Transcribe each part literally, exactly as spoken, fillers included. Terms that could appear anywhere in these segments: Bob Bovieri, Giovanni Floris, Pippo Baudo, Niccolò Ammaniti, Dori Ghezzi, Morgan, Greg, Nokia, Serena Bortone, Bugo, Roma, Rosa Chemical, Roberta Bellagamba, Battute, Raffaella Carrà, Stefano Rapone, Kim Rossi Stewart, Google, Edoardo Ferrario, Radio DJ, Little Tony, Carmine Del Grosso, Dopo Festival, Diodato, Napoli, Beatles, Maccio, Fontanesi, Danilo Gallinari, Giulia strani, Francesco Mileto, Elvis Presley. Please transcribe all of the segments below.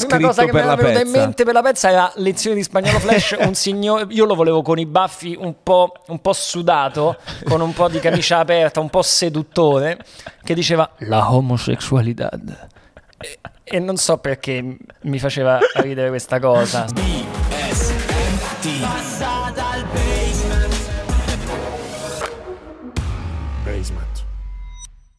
La prima cosa che mi era venuta in mente per la pezza era lezione di spagnolo flash, un signore, io lo volevo con i baffi un po', un po' sudato, con un po' di camicia aperta, un po' seduttore, che diceva la homosexualità. E, e non so perché mi faceva ridere questa cosa. Passata al basement. Basement.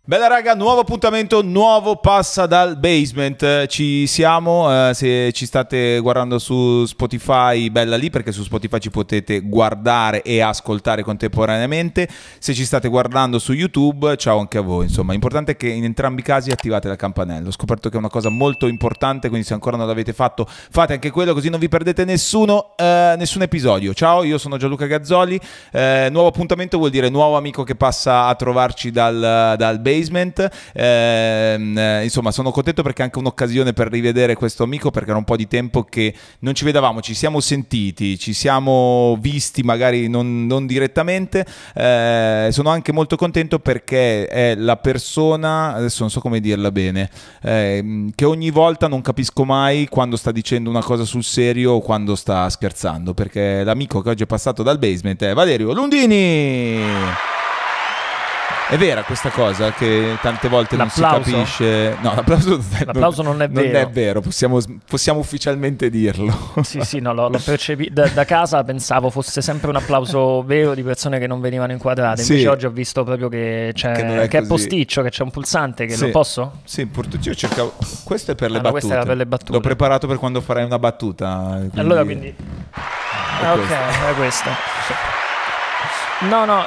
Bella raga, nuovo appuntamento, nuovo passa dal basement. Ci siamo, eh, se ci state guardando su Spotify, bella lì, perché su Spotify ci potete guardare e ascoltare contemporaneamente. Se ci state guardando su YouTube, ciao anche a voi. Insomma, l'importante è che in entrambi i casi attivate la campanella. Ho scoperto che è una cosa molto importante, quindi se ancora non l'avete fatto, fate anche quello, così non vi perdete nessuno, eh, nessun episodio. Ciao, io sono Gianluca Gazzoli. eh, Nuovo appuntamento vuol dire nuovo amico che passa a trovarci dal, dal basement. Basement. Eh, insomma, sono contento perché è anche un'occasione per rivedere questo amico, perché era un po' di tempo che non ci vedevamo, ci siamo sentiti, ci siamo visti magari non, non direttamente. Eh, sono anche molto contento perché è la persona, adesso non so come dirla bene, eh, che ogni volta non capisco mai quando sta dicendo una cosa sul serio o quando sta scherzando, perché l'amico che oggi è passato dal basement è Valerio Lundini. È vera questa cosa che tante volte non si capisce. No, l'applauso, l'applauso non, non, è vero. non è vero, possiamo, possiamo ufficialmente dirlo. Sì, sì, no, l'ho percepito da, da casa, pensavo fosse sempre un applauso vero di persone che non venivano inquadrate. Invece sì, oggi ho visto proprio che, che, è, che è posticcio, che c'è un pulsante che sì. Lo posso? Sì, purtroppo io cercavo. Questo è per le, ah, battute. No, era per le battute. L'ho preparato per quando farai una battuta. Quindi... Allora quindi. È ah, questo. Ok, è questo. No, no,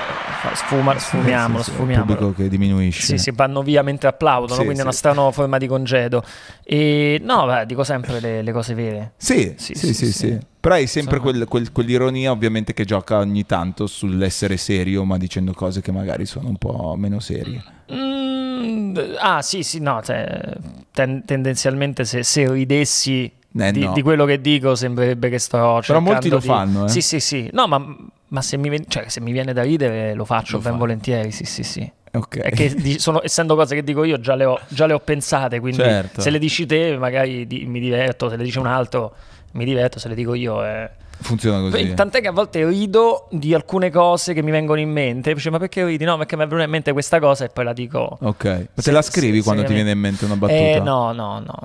sfuma, sfumiamolo, sì, sì, sfumiamolo. Il pubblico che diminuisce. Sì, sì, vanno via mentre applaudono, sì, quindi sì. È una strana forma di congedo. E no, beh, dico sempre le, le cose vere. Sì, sì, sì, sì, sì, sì, sì. sì. Però hai sempre quel, quel, quell'ironia ovviamente che gioca ogni tanto sull'essere serio, ma dicendo cose che magari sono un po' meno serie. Mm, ah, sì, sì, no, cioè, ten tendenzialmente se, se ridessi eh, di, no. di quello che dico sembrerebbe che sto cercando. Però molti lo di... fanno, eh. Sì, sì, sì. No, ma... Ma se mi, cioè, se mi viene da ridere lo faccio lo ben fa. volentieri, sì sì sì. Okay. È che sono, essendo cose che dico io già le ho, già le ho pensate, quindi certo. Se le dici te magari di, mi diverto, se le dice un altro mi diverto, se le dico io... Eh. Funziona così. Tant'è che a volte rido di alcune cose che mi vengono in mente. Dice, ma perché ridi? No, perché mi è venuta in mente questa cosa e poi la dico. Ok, ma se, te la scrivi se, quando se ti viene in mente una battuta? Eh, no, no, no.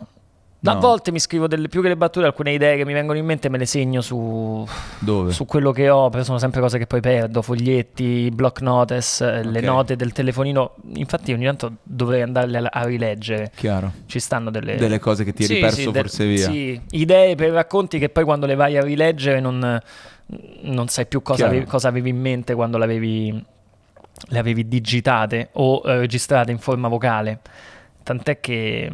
No. A volte mi scrivo delle, più che le battute, alcune idee che mi vengono in mente me le segno su, Dove? su quello che ho, perché sono sempre cose che poi perdo, foglietti, block notice, okay. Le note del telefonino. Infatti ogni tanto dovrei andarle a, a rileggere. Chiaro. Ci stanno delle, delle cose che ti sì, eri perso sì, forse via. Sì, idee per racconti che poi quando le vai a rileggere non, non sai più cosa avevi, cosa avevi in mente quando l'avevi, le avevi digitate o eh, registrate in forma vocale. Tant'è che...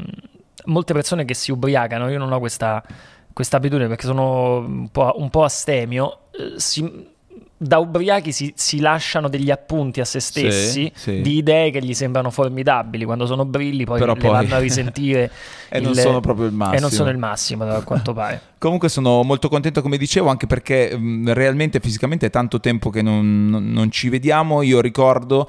Molte persone che si ubriacano, io non ho questa, questa abitudine perché sono un po', un po' astemio, si, da ubriachi si, si lasciano degli appunti a se stessi sì, sì. di idee che gli sembrano formidabili, quando sono brilli poi Però le poi... vanno a risentire e il, non sono proprio il massimo. E non sono il massimo, da quanto pare. Comunque sono molto contento, come dicevo, anche perché mh, realmente fisicamente è tanto tempo che non, non, non ci vediamo. Io ricordo...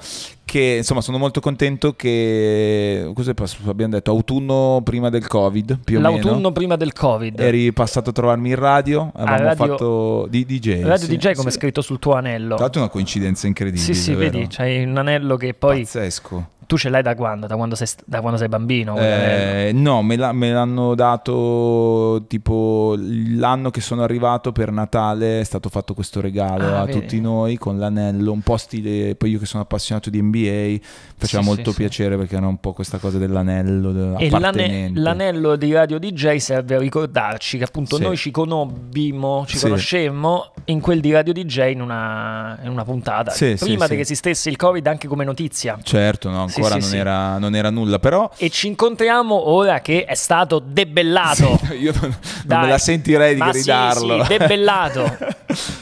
Che, insomma, sono molto contento che cosa abbiamo detto autunno prima del Covid più o meno. L'autunno prima del Covid eri passato a trovarmi in radio, avevamo ah, radio, fatto di D J radio sì, D J come sì. scritto sul tuo anello. Tra l'altro è una coincidenza incredibile. Sì sì, vero? Vedi, c'hai un anello che poi pazzesco. Tu ce l'hai da quando? Da quando sei, da quando sei bambino? Eh, no, me l'hanno dato tipo l'anno che sono arrivato per Natale, è stato fatto questo regalo ah, a vedi. tutti noi con l'anello, un po' stile, poi io che sono appassionato di N B A, faceva sì, molto sì, piacere sì. perché era un po' questa cosa dell'anello appartenente. E l'anello di Radio D J serve a ricordarci che appunto sì. noi ci conobbimo, ci sì. conoscemmo in quel di Radio D J in una, in una puntata, sì, prima sì, che sì. esistesse il Covid anche come notizia. Certo, no? Ancora sì, sì, non, sì. Era, non era nulla però. E ci incontriamo ora che è stato debellato sì, io non, non me la sentirei di ma gridarlo sì, sì, debellato.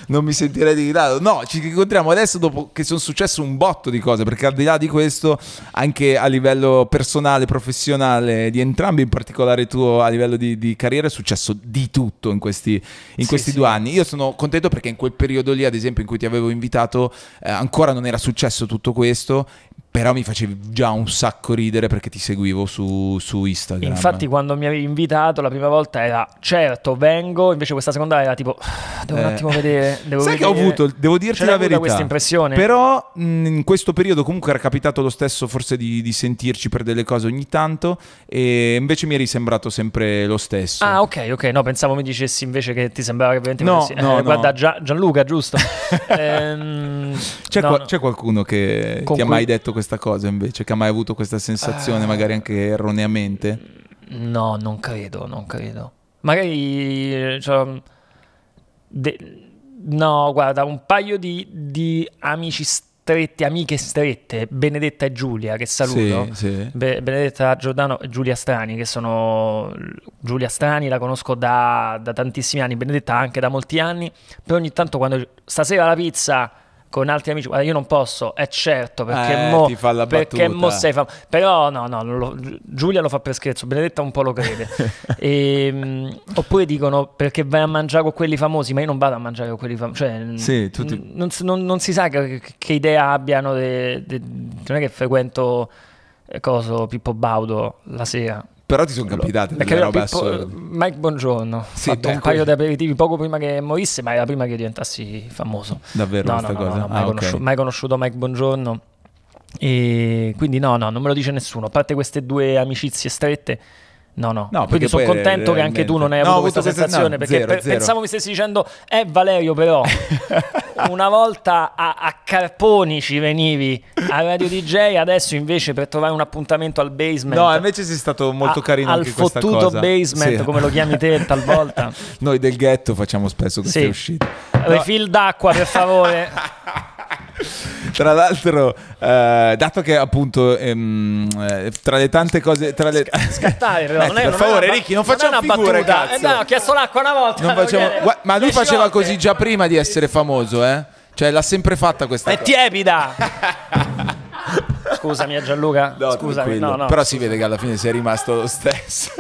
Non mi sentirei di gridarlo. No, ci incontriamo adesso dopo che sono successo un botto di cose, perché al di là di questo anche a livello personale, professionale di entrambi, in particolare tuo a livello di, di carriera è successo di tutto in questi, in questi sì, due sì. anni. Io sono contento perché in quel periodo lì, ad esempio, in cui ti avevo invitato eh, ancora non era successo tutto questo. Però mi facevi già un sacco ridere perché ti seguivo su, su Instagram. Infatti quando mi avevi invitato la prima volta era certo vengo, invece questa seconda era tipo devo eh. un attimo vedere. Devo Sai vedere. che ho avuto, devo dirti la verità, questa impressione. Però in questo periodo comunque era capitato lo stesso forse di, di sentirci per delle cose ogni tanto, e invece mi eri sembrato sempre lo stesso. Ah ok ok, no pensavo mi dicessi invece che ti sembrava che veramente no, no, eh, no. Guarda Gian, Gianluca giusto. ehm, C'è no, qua, qualcuno che Con ti ha mai detto questo? Cosa invece che ha mai avuto questa sensazione uh, magari anche erroneamente? No, non credo, non credo. Magari cioè, de, no, guarda, un paio di, di amici stretti, amiche strette, Benedetta e Giulia, che saluto, sì, sì. Be, Benedetta Giordano e Giulia Strani, che sono Giulia Strani la conosco da, da tantissimi anni, Benedetta anche da molti anni, però ogni tanto quando stasera la pizza con altri amici, guarda io non posso, è eh certo perché eh, mo, ti fa la perché mo sei fam... però no no lo, Giulia lo fa per scherzo, Benedetta un po' lo crede. E, mh, oppure dicono perché vai a mangiare con quelli famosi, ma io non vado a mangiare con quelli famosi, cioè, sì, tutti... non, non, non si sa che, che idea abbiano de, de... non è che frequento eh, coso Pippo Baudo la sera. Però ti sono capitate delle robe assurde. Mike Bongiorno, sì, ho fatto beh, un paio di aperitivi poco prima che morisse, ma era prima che diventassi famoso. Davvero no, questa no, cosa? No, no, mai, ah, conosci okay. mai conosciuto Mike Bongiorno. E quindi no, no, non me lo dice nessuno. A parte queste due amicizie strette, no, no, no quindi sono contento che anche tu non hai no, avuto questa sensazione, no, perché zero, per, zero. pensavo mi stessi dicendo eh Valerio però una volta a, a Carponi ci venivi a Radio D J, adesso invece per trovare un appuntamento al basement. No, invece sei stato molto a, carino anche questa cosa. Al fottuto basement, sì. come lo chiami te talvolta. Noi del ghetto facciamo spesso queste sì. uscite. Refill no. d'acqua per favore. Tra l'altro, eh, dato che appunto ehm, eh, tra le tante cose, tra le... scattare però, eh, non è, per non favore, Ricky, non facciamo figure, cazzo. Eh, no, ho chiesto l'acqua una volta. Non facciamo... Gua... Ma lui faceva volte. così già prima di essere famoso, eh? Cioè, l'ha sempre fatta questa è cosa. È tiepida. Scusami, Gianluca. No, Scusami, no, no, però scusa. si vede che alla fine sei rimasto lo stesso.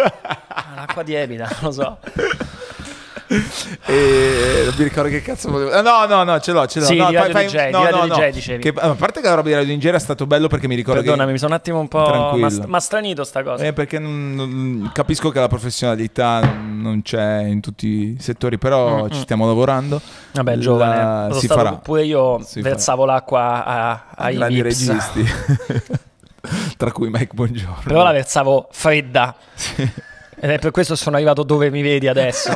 L'acqua tiepida, non lo so. E non mi ricordo che cazzo volevo. No, no, no, ce l'ho, ce l'ho. Sì, no, di Radio fai, D J, no, di Radio no, D J no. dicevi. Che, a parte che la roba di Radio D J era stato bello perché mi ricordo. Perdonami, che... mi sono un attimo un po' mas, ma stranito sta cosa. Eh, perché non, non, capisco che la professionalità non c'è in tutti i settori, però mm-hmm. ci stiamo lavorando. Vabbè, la... giovane, si farà. Pure io si versavo l'acqua a, ai grandi Vips. registi, tra cui Mike Bongiorno. Però la versavo fredda. Sì. Ed è per questo sono arrivato dove mi vedi adesso.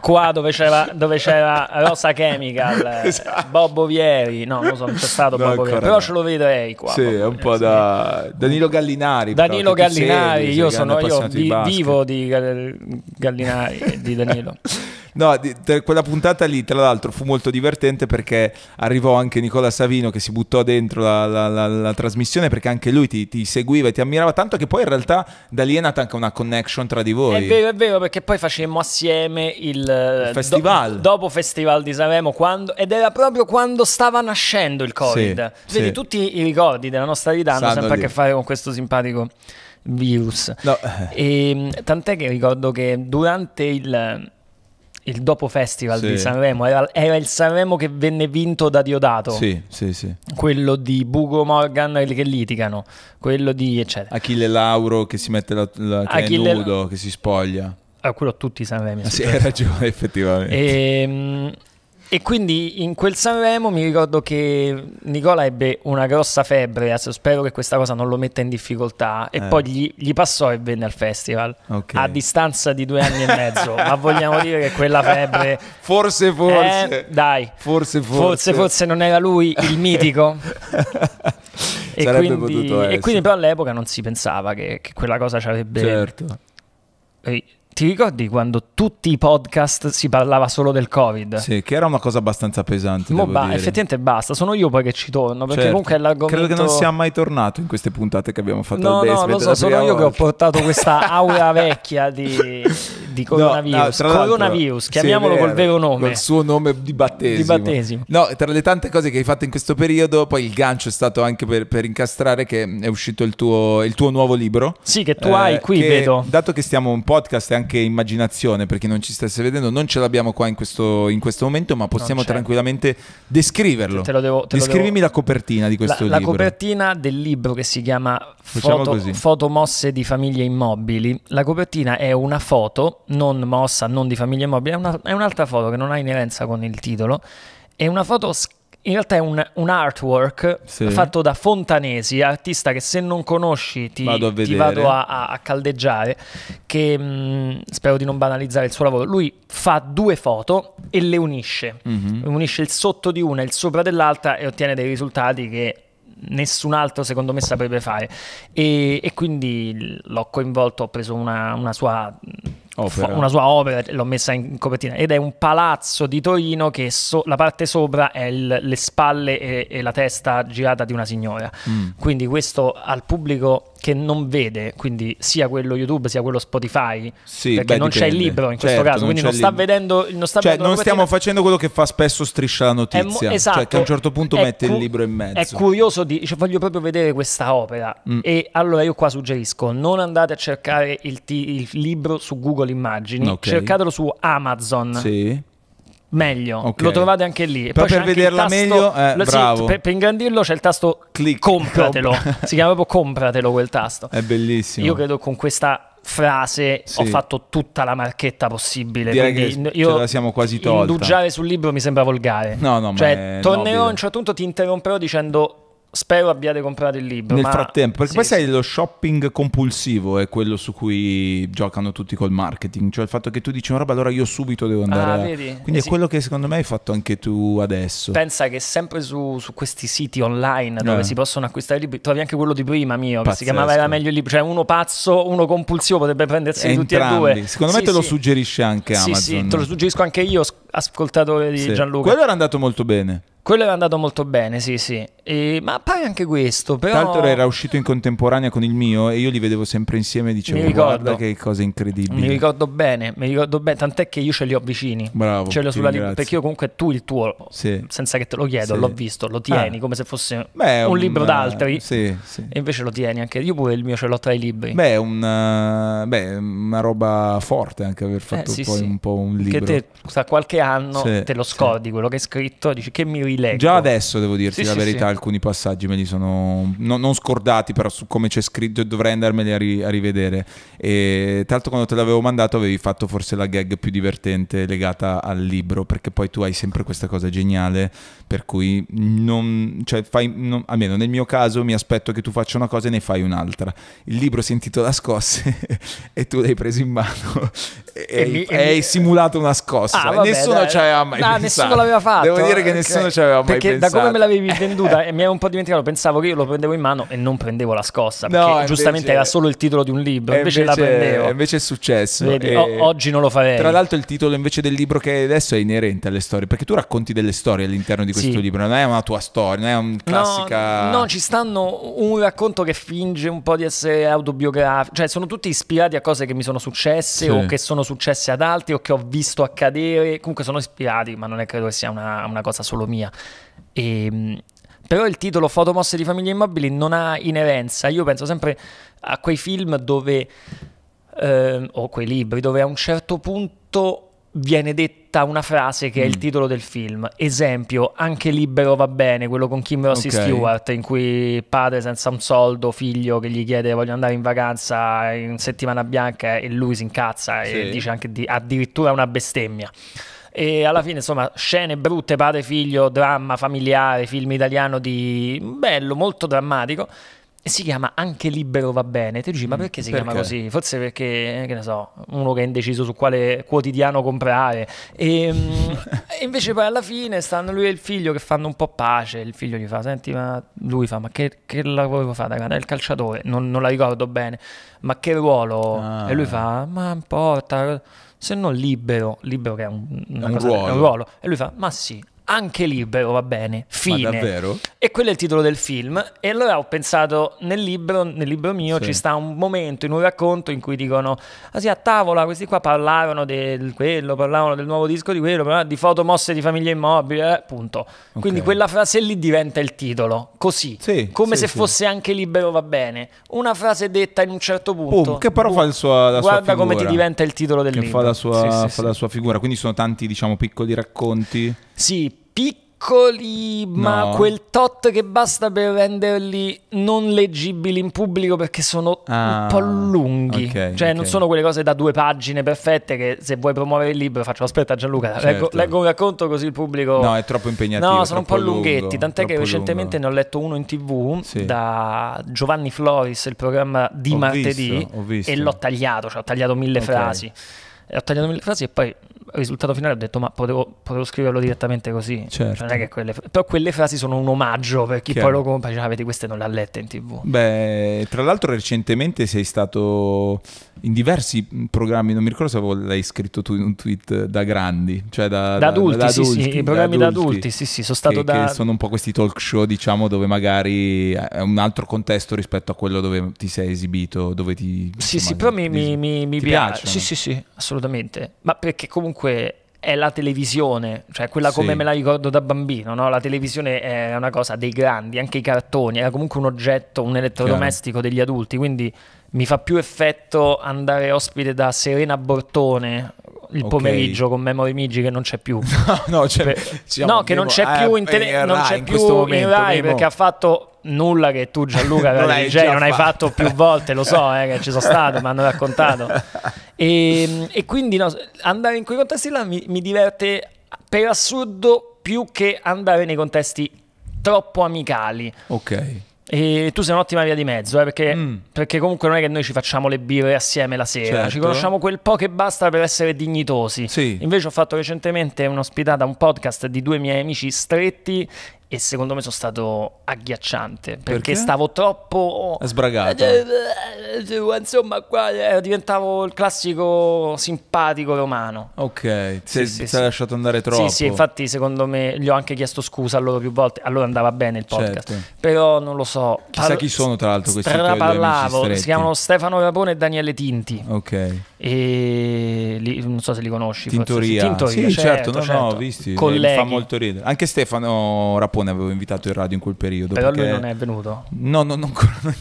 Qua dove c'era dove c'era Rosa Chemical, esatto. Bob Bovieri. No, non so, c'è stato no, Bob Bovieri, però no. ce lo vedrei qua. Sì, è un po' da Danilo Gallinari. Danilo però, Gallinari, segui, io sono io di di vivo di Gallinari e di Danilo. No, di, te, quella puntata lì tra l'altro fu molto divertente perché arrivò anche Nicola Savino che si buttò dentro la, la, la, la trasmissione perché anche lui ti, ti seguiva e ti ammirava tanto che poi in realtà da lì è nata anche una connection tra di voi. È vero, è vero, perché poi facemmo assieme il, il festival do, dopo Festival di Sanremo quando, ed era proprio quando stava nascendo il Covid. Sì, Vedi, sì. tutti i ricordi della nostra vita hanno sempre lì. a che fare con questo simpatico virus. No. E, tant'è che ricordo che durante il... il dopo festival sì. di Sanremo era, era il Sanremo che venne vinto da Diodato, sì, sì, sì. quello di Bugo Morgan che litigano, quello di eccetera. Achille Lauro che si mette la, la, che Achille... è nudo, che si spoglia. Ah, quello tutti i Sanremi. Ah, sì, hai ragione effettivamente. E, e quindi in quel Sanremo mi ricordo che Nicola ebbe una grossa febbre, adesso spero che questa cosa non lo metta in difficoltà, e eh. poi gli, gli passò e venne al festival, okay. a distanza di due anni e mezzo. Ma vogliamo dire che quella febbre forse forse eh, dai forse forse. forse forse non era lui il mitico. e, quindi, e quindi però all'epoca non si pensava che, che quella cosa ci avrebbe certo. e, ti ricordi quando tutti i podcast si parlava solo del Covid? Sì, che era una cosa abbastanza pesante. Mo ba dire. Effettivamente basta, sono io poi che ci torno, perché certo. comunque è l'argomento... Credo che non sia mai tornato in queste puntate che abbiamo fatto. No, al no, lo so, sono io volta. che ho portato questa aura vecchia di, di coronavirus, no, no, coronavirus chiamiamolo vero, col vero nome, col suo nome di battesimo. di battesimo No, tra le tante cose che hai fatto in questo periodo, poi il gancio è stato anche per, per incastrare che è uscito il tuo, il tuo nuovo libro. Sì, che tu eh, hai qui, che, vedo, dato che stiamo un podcast e anche immaginazione, per chi non ci stesse vedendo, non ce l'abbiamo qua in questo, in questo momento, ma possiamo tranquillamente descriverlo. Te lo devo, te Descrivimi lo devo... la copertina di questo la, libro. La copertina del libro, che si chiama Foto, foto mosse di famiglie immobili. La copertina è una foto non mossa, non di famiglie immobili, è, una, è un'altra foto che non ha inerenza con il titolo. È una foto, in realtà è un, un artwork sì. fatto da Fontanesi, artista che se non conosci ti vado a, ti vado a, a caldeggiare, che mh, spero di non banalizzare il suo lavoro. Lui fa due foto e le unisce, mm-hmm. unisce il sotto di una e il sopra dell'altra e ottiene dei risultati che nessun altro secondo me saprebbe fare, e, e quindi l'ho coinvolto, ho preso una, una sua... opera. Una sua opera, l'ho messa in copertina, ed è un palazzo di Torino che so, la parte sopra è il, le spalle e, e la testa girata di una signora, mm. quindi questo al pubblico che non vede, quindi sia quello YouTube sia quello Spotify, sì, perché beh, non c'è il libro in questo certo, caso, quindi non, non sta vedendo, non sta cioè, vedendo non stiamo facendo quello che fa spesso Striscia la Notizia, esatto, cioè che a un certo punto mette il libro in mezzo. È curioso di, cioè, voglio proprio vedere questa opera, mm. e allora io qua suggerisco, non andate a cercare il, il libro su Google Immagini, okay. cercatelo su Amazon, sì. meglio, okay. lo trovate anche lì. E poi per vederla tasto, meglio, eh, lo, bravo. Sì, per, per ingrandirlo c'è il tasto Click. Compratelo, si chiama proprio compratelo quel tasto, è bellissimo. Io credo con questa frase sì. ho fatto tutta la marchetta possibile, quindi io ce la siamo quasi tolta. Indugiare sul libro mi sembra volgare, no, no, cioè, tornerò a un certo punto, ti interromperò dicendo spero abbiate comprato il libro nel ma... frattempo, perché sì, poi sì. sai, lo shopping compulsivo è quello su cui giocano tutti col marketing, cioè il fatto che tu dici una roba, allora io subito devo andare ah, a... vedi? Quindi eh, è sì. quello che secondo me hai fatto anche tu adesso. Pensa che sempre su, su questi siti online dove eh. si possono acquistare libri trovi anche quello di prima mio, che Pazzesco. si chiamava Era meglio il libro, cioè uno pazzo, uno compulsivo potrebbe prendersi e tutti entrambi. e due secondo sì, me te sì. lo suggerisce anche Amazon. Sì, sì, te lo suggerisco anche io, ascoltatore di sì. Gianluca. Quello era andato molto bene. Quello era andato molto bene, sì, sì. E, ma pare anche questo, però... Tanto era uscito in contemporanea con il mio e io li vedevo sempre insieme e dicevo, mi ricordo, guarda che cose incredibili. Mi ricordo bene, mi ricordo bene, tant'è che io ce li ho vicini. Bravo, ce li ho sulla libra, perché io comunque tu il tuo, sì. senza che te lo chiedo, sì. l'ho visto, lo tieni ah. come se fosse Beh, un, un libro uh, d'altri. Sì, sì. E invece lo tieni anche, io pure il mio ce l'ho tra i libri. Beh, una, beh, una roba forte anche aver fatto eh, sì, poi sì. un po' un libro. Che te tra qualche anno sì, te lo scordi, sì. quello che hai scritto, dici che mi Leggo. Già adesso devo dirti sì, la sì, verità sì. alcuni passaggi me li sono no, non scordati, però su come c'è scritto dovrei andarmeli a, ri, a rivedere. E tra l'altro quando te l'avevo mandato avevi fatto forse la gag più divertente legata al libro, perché poi tu hai sempre questa cosa geniale per cui non, cioè fai, non, almeno nel mio caso mi aspetto che tu faccia una cosa e ne fai un'altra. Il libro si intitola Scosse e tu l'hai preso in mano e, e, mi, e hai mi... simulato una scossa ah, e vabbè, nessuno dai, ci aveva mai no, pensato, nessuno l'aveva fatto, devo dire che okay. nessuno ci aveva mai perché pensato, da come me l'avevi venduta e mi ero un po' dimenticato, pensavo che io lo prendevo in mano e non prendevo la scossa, perché no, invece, giustamente era solo il titolo di un libro, invece, invece la prendevo. Invece è successo. Vedi, e... o, oggi non lo farei. Tra l'altro il titolo invece del libro che hai adesso è inerente alle storie, perché tu racconti delle storie all'interno di questo sì. libro, non è una tua storia, non è un classica... No, no, ci stanno un racconto che finge un po' di essere autobiografico, cioè sono tutti ispirati a cose che mi sono successe sì. o che sono successe ad altri o che ho visto accadere, comunque sono ispirati, ma non è credo che sia una, una cosa solo mia. E, però il titolo Foto mosse di famiglie immobili non ha inerenza. Io penso sempre a quei film dove eh, o quei libri dove a un certo punto viene detta una frase che mm. è il titolo del film. Esempio, anche Libero va bene, quello con Kim Rossi okay. Stewart, in cui padre senza un soldo, figlio che gli chiede voglio andare in vacanza in settimana bianca e lui si incazza sì. e dice anche di, addirittura una bestemmia. E alla fine insomma scene brutte, padre figlio, dramma familiare, film italiano di bello, molto drammatico, e si chiama Anche Libero va bene. Te dici ma perché si perché? chiama così? Forse perché, che ne so, uno che è indeciso su quale quotidiano comprare e, e invece poi alla fine stanno lui e il figlio che fanno un po' pace, il figlio gli fa senti ma lui fa ma che, che lavoro fa da grande? È il calciatore, non, non la ricordo bene, ma che ruolo? Ah. E lui fa ma importa, se non libero, libero che è un, una un, cosa, ruolo. È un ruolo. E lui fa, ma sì, Anche libero va bene, fine. Ma davvero? E quello è il titolo del film. E allora ho pensato, nel libro, nel libro mio sì. ci sta un momento in un racconto in cui dicono: ah sì, a tavola questi qua parlarono del quello, parlavano del nuovo disco di quello, di foto mosse di famiglia immobile, eh, punto. Okay. Quindi quella frase lì diventa il titolo, così, sì, come sì, se sì. fosse anche libero va bene. Una frase detta in un certo punto, Pum, che però Pum, fa il sua, la guarda sua figura. Come ti diventa il titolo del che libro. Fa la sua, sì, sì, fa sì. la sua figura. Quindi sono tanti, diciamo, piccoli racconti. Sì, piccoli, ma no. quel tot che basta per renderli non leggibili in pubblico, perché sono ah, un po' lunghi, okay, cioè okay. non sono quelle cose da due pagine perfette che se vuoi promuovere il libro faccio aspetta Gianluca, certo. leggo, leggo un racconto così il pubblico... No, è troppo impegnativo. No, sono un po' lunghetti, tant'è che recentemente lungo. ne ho letto uno in tv sì. da Giovanni Floris, il programma di ho martedì, visto, ho visto. e l'ho tagliato, cioè ho tagliato mille okay. frasi. Ho tagliato mille frasi e poi il risultato finale ho detto ma potevo, potevo scriverlo direttamente così, certo. non è che quelle, però quelle frasi sono un omaggio per chi Chiaro. poi lo compra, cioè, vedi, queste non le ha lette in tv. Beh, tra l'altro recentemente sei stato in diversi programmi, non mi ricordo se avevo, l'hai scritto tu in un tweet, da grandi, cioè da, da, da adulti, da, da sì, adulti, sì, i programmi da adulti, adulti sì, sì, sono stato che, da... che sono un po' questi talk show, diciamo, dove magari è un altro contesto rispetto a quello dove ti sei esibito, dove ti... Sì, insomma, sì, però mi, mi, mi, mi piace. Sì, sì, sì, assolutamente, ma perché comunque è la televisione, cioè quella come sì. me la ricordo da bambino, no? La televisione è una cosa dei grandi, anche i cartoni, era comunque un oggetto, un elettrodomestico Chiaro. degli adulti, quindi... Mi fa più effetto andare ospite da Serena Bortone il okay. pomeriggio con Memory Migi, che non c'è più. No, no, cioè, diciamo, no che non c'è eh, più in, in, non c'è più momento, in Rai perché mo. ha fatto nulla che tu, Gianluca, non, hai, D J, non hai fatto più volte, lo so, eh, che ci sono stato, mi hanno raccontato. E, e quindi no, andare in quei contesti là mi, mi diverte per assurdo più che andare nei contesti troppo amicali. Ok. E tu sei un'ottima via di mezzo, eh, perché, mm. perché comunque non è che noi ci facciamo le birre assieme la sera, certo. ci conosciamo quel po' che basta per essere dignitosi. Sì. Invece ho fatto recentemente un'ospitata, un podcast di due miei amici stretti, e secondo me sono stato agghiacciante perché, perché? stavo troppo sbragato. Insomma, qua diventavo il classico simpatico romano. Ok, sì, ti sì, sì. lasciato andare troppo. Sì, sì, infatti secondo me gli ho anche chiesto scusa a loro più volte. Allora andava bene il podcast, certo. però non lo so. Chissà chi sono tra l'altro questi due parlavo, amici si chiamano Stefano Rapone e Daniele Tinti. Ok. E li, non so se li conosci. Tintoria. Tintoria, sì, certo, certo, no, certo. no, visti. Colleghi. Mi fa molto ridere. Anche Stefano Rapone avevo invitato in radio in quel periodo. Però lui non è venuto? No, no, non,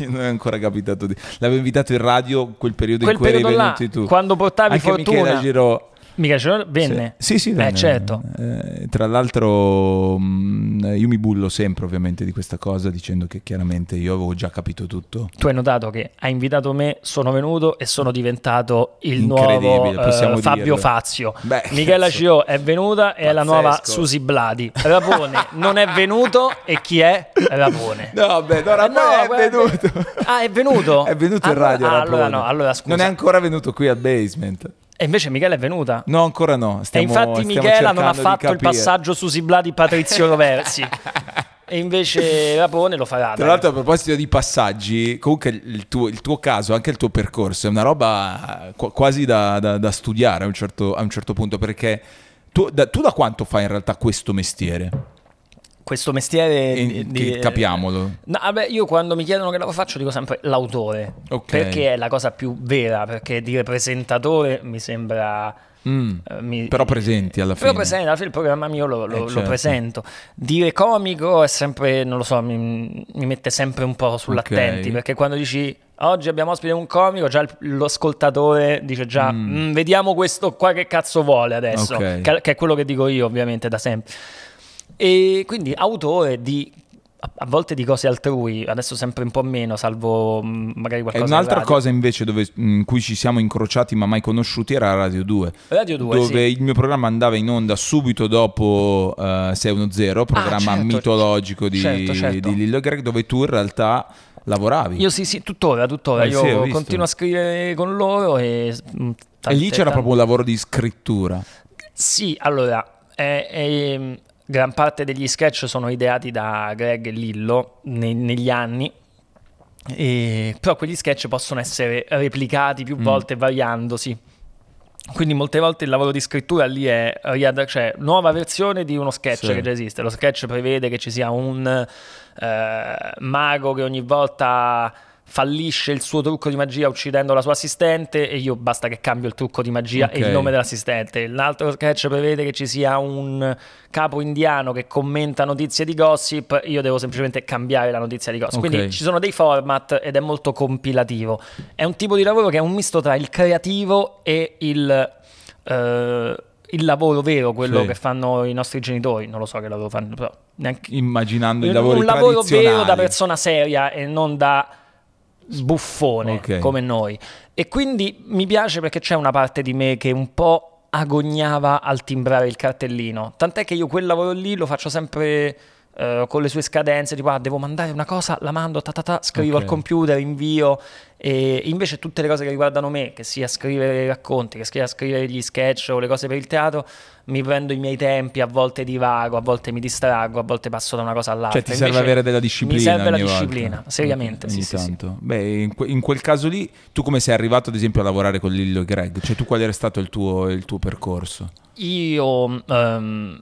non è ancora capitato di... L'avevo invitato in radio quel periodo quel in cui eri venuti là, tu. Quando portavi anche Fortuna. Michela Cio. Michela Cio venne? Sì, sì, sì venne. Eh, certo. Eh, tra l'altro io mi bullo sempre ovviamente di questa cosa dicendo che chiaramente io avevo già capito tutto. Tu hai notato che hai invitato me, sono venuto e sono diventato il nuovo eh, Fabio Fazio. Beh, Michela Cio è venuta e pazzesco. È la nuova Susi Bladi. Rapone non è venuto e chi è? Rapone. No, beh, no, Rapone no, è venuto. Ah, è venuto? È venuto in radio ah, Rapone. Allora no, allora scusa. Non è ancora venuto qui al Basement. E invece Michela è venuta? No, ancora no. Stiamo, e infatti Michela non ha fatto il passaggio Susi Bladi Patrizio Roversi. E invece Rapone lo farà. Tra l'altro, a proposito di passaggi, comunque il tuo, il tuo caso, anche il tuo percorso è una roba quasi da, da, da studiare a un certo, a un certo punto. Perché tu da, tu da quanto fai in realtà questo mestiere? Questo mestiere in, di, che, capiamolo no, vabbè, io quando mi chiedono che lavoro faccio dico sempre l'autore, okay. perché è la cosa più vera, perché dire presentatore mi sembra mm, eh, mi, però presenti alla fine, però presenti alla fine il programma mio lo, lo, eh, certo. lo presento. Dire comico è sempre, non lo so, mi, mi mette sempre un po' sull'attenti, okay. perché quando dici oggi abbiamo ospite un comico, già l'ascoltatore dice già mm. Mm, vediamo questo qua che cazzo vuole adesso, okay. che, che è quello che dico io ovviamente da sempre. E quindi autore di a volte di cose altrui, adesso sempre un po' meno, salvo magari qualcosa. E un'altra cosa invece dove, in cui ci siamo incrociati ma mai conosciuti era Radio due. Radio due, dove sì. il mio programma andava in onda subito dopo uh, sei uno zero, programma ah, certo, mitologico di, certo, certo. di Lillo e Greg, dove tu in realtà lavoravi. Io sì, sì, tuttora, tuttora. Eh, Io sì, continuo a scrivere con loro. E, tante, e lì c'era proprio un lavoro di scrittura. Sì, allora... Eh, eh, gran parte degli sketch sono ideati da Greg e Lillo nei, negli anni, e, però quegli sketch possono essere replicati più volte mm. variandosi. Quindi molte volte il lavoro di scrittura lì è cioè, nuova versione di uno sketch sì. che già esiste. Lo sketch prevede che ci sia un eh, mago che ogni volta fallisce il suo trucco di magia uccidendo la sua assistente, e io basta che cambio il trucco di magia okay. e il nome dell'assistente. L'altro sketch prevede che ci sia un capo indiano che commenta notizie di gossip, io devo semplicemente cambiare la notizia di gossip okay. Quindi ci sono dei format ed è molto compilativo. È un tipo di lavoro che è un misto tra il creativo e il eh, il lavoro vero, quello sì. che fanno i nostri genitori. Non lo so che lavoro fanno, però neanche... immaginando il lavoro tradizionale, un lavoro vero da persona seria e non da sbuffone okay. come noi. E quindi mi piace perché c'è una parte di me che un po' agognava al timbrare il cartellino, tant'è che io quel lavoro lì lo faccio sempre eh, con le sue scadenze, tipo ah, devo mandare una cosa, la mando, ta ta ta, scrivo okay. al computer, invio. E invece tutte le cose che riguardano me, che sia scrivere i racconti, che sia scrivere gli sketch o le cose per il teatro, mi prendo i miei tempi, a volte divago, a volte mi distraggo, a volte passo da una cosa all'altra. Cioè ti serve invece avere della disciplina. Mi serve la volta. disciplina, seriamente. Ogni, sì, ogni sì, tanto. Sì. Beh, in, que in quel caso lì, tu come sei arrivato ad esempio a lavorare con Lillo e Greg? Cioè tu qual era stato il tuo, il tuo percorso? Io... Um,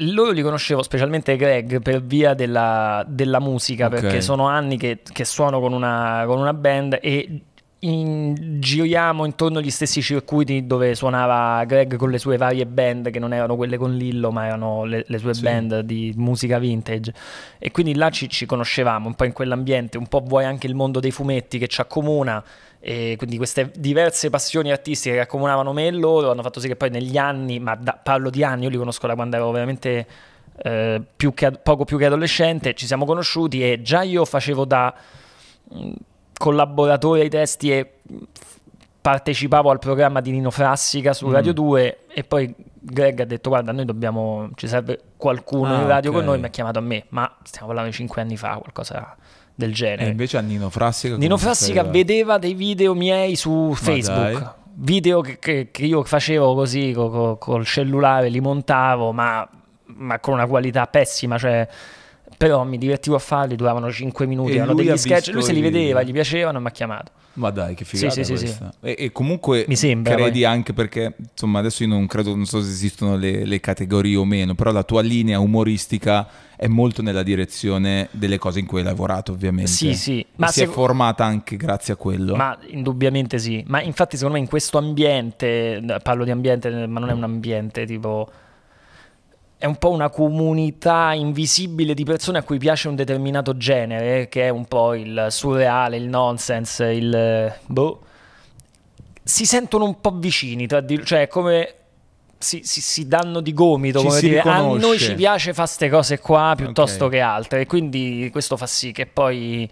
loro li conoscevo, specialmente Greg, per via della, della musica okay. perché sono anni che, che suono con una, con una band e in, giriamo intorno agli stessi circuiti dove suonava Greg con le sue varie band, che non erano quelle con Lillo ma erano le, le sue sì. band di musica vintage. E quindi là ci, ci conoscevamo un po' in quell'ambiente, un po' vuoi anche il mondo dei fumetti che ci accomuna. E quindi queste diverse passioni artistiche che accomunavano me e loro hanno fatto sì che poi negli anni, ma da, parlo di anni, io li conosco da quando ero veramente eh, più che, poco più che adolescente, ci siamo conosciuti e già io facevo da mh, collaboratore ai testi e partecipavo al programma di Nino Frassica su mm. Radio due, e poi Greg ha detto guarda noi dobbiamo, ci serve qualcuno ah, in radio okay. con noi, mi ha chiamato a me, ma stiamo parlando di cinque anni fa, qualcosa del genere. E invece a Nino Frassica Nino Frassica vedeva dei video miei su Facebook, video che, che, che io facevo così co, co, col cellulare, li montavo ma, ma con una qualità pessima, cioè, però mi divertivo a farli, duravano cinque minuti, erano degli sketch, lui se li vedeva, gli piacevano e mi ha chiamato. Ma dai, che figata sì, sì, questa. Sì, sì. E, e comunque mi sembra, credi poi. Anche perché, insomma, adesso io non credo, non so se esistono le, le categorie o meno, però la tua linea umoristica è molto nella direzione delle cose in cui hai lavorato, ovviamente. Sì, sì. E ma si è formata anche grazie a quello. Ma indubbiamente sì. Ma infatti secondo me in questo ambiente, parlo di ambiente, ma non è un ambiente tipo... è un po' una comunità invisibile di persone a cui piace un determinato genere, che è un po' il surreale, il nonsense, il... boh. Si sentono un po' vicini, tra di... cioè come... Si, si, si danno di gomito, ci come dire, a noi ci piace fare queste cose qua piuttosto okay. che altre. E quindi questo fa sì che poi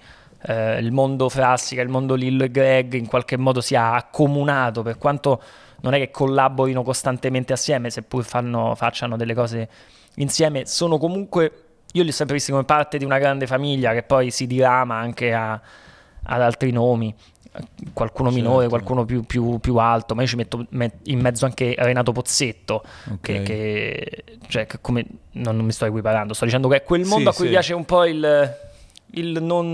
eh, il mondo Frassica, il mondo Lillo e Greg in qualche modo sia accomunato, per quanto... non è che collaborino costantemente assieme, seppur fanno, facciano delle cose insieme, sono comunque, io li ho sempre visti come parte di una grande famiglia che poi si dirama anche a, ad altri nomi, qualcuno certo. minore, qualcuno più, più, più alto, ma io ci metto in mezzo anche Renato Pozzetto, okay. che, che, cioè, che come, non, non mi sto equiparando, sto dicendo che è quel mondo sì, a cui sì. piace un po' il, il, non,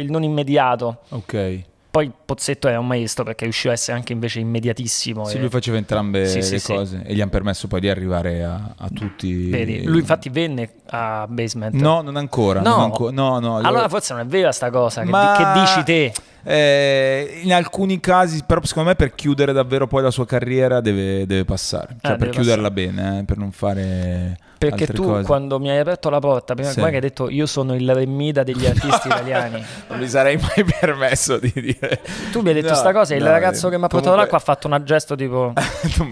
il non immediato. Ok. Poi Pozzetto era un maestro perché riusciva a essere anche invece immediatissimo. Sì, e... lui faceva entrambe sì, le sì, cose sì. e gli hanno permesso poi di arrivare a, a tutti. Vedi, lui infatti venne a Basement. No, non ancora. No, non anco no, no allora... allora forse non è vera sta cosa. Ma... Che, che dici te? Eh, in alcuni casi, però secondo me per chiudere davvero poi la sua carriera deve, deve passare. Cioè ah, per chiuderla passare. bene, eh, per non fare... Perché tu cose. Quando mi hai aperto la porta, prima sì. che hai detto io sono il Remida degli artisti italiani, non mi sarei mai permesso di dire. Tu mi hai detto no, sta cosa e no, il ragazzo no, che mi ha portato comunque... l'acqua ha fatto un gesto tipo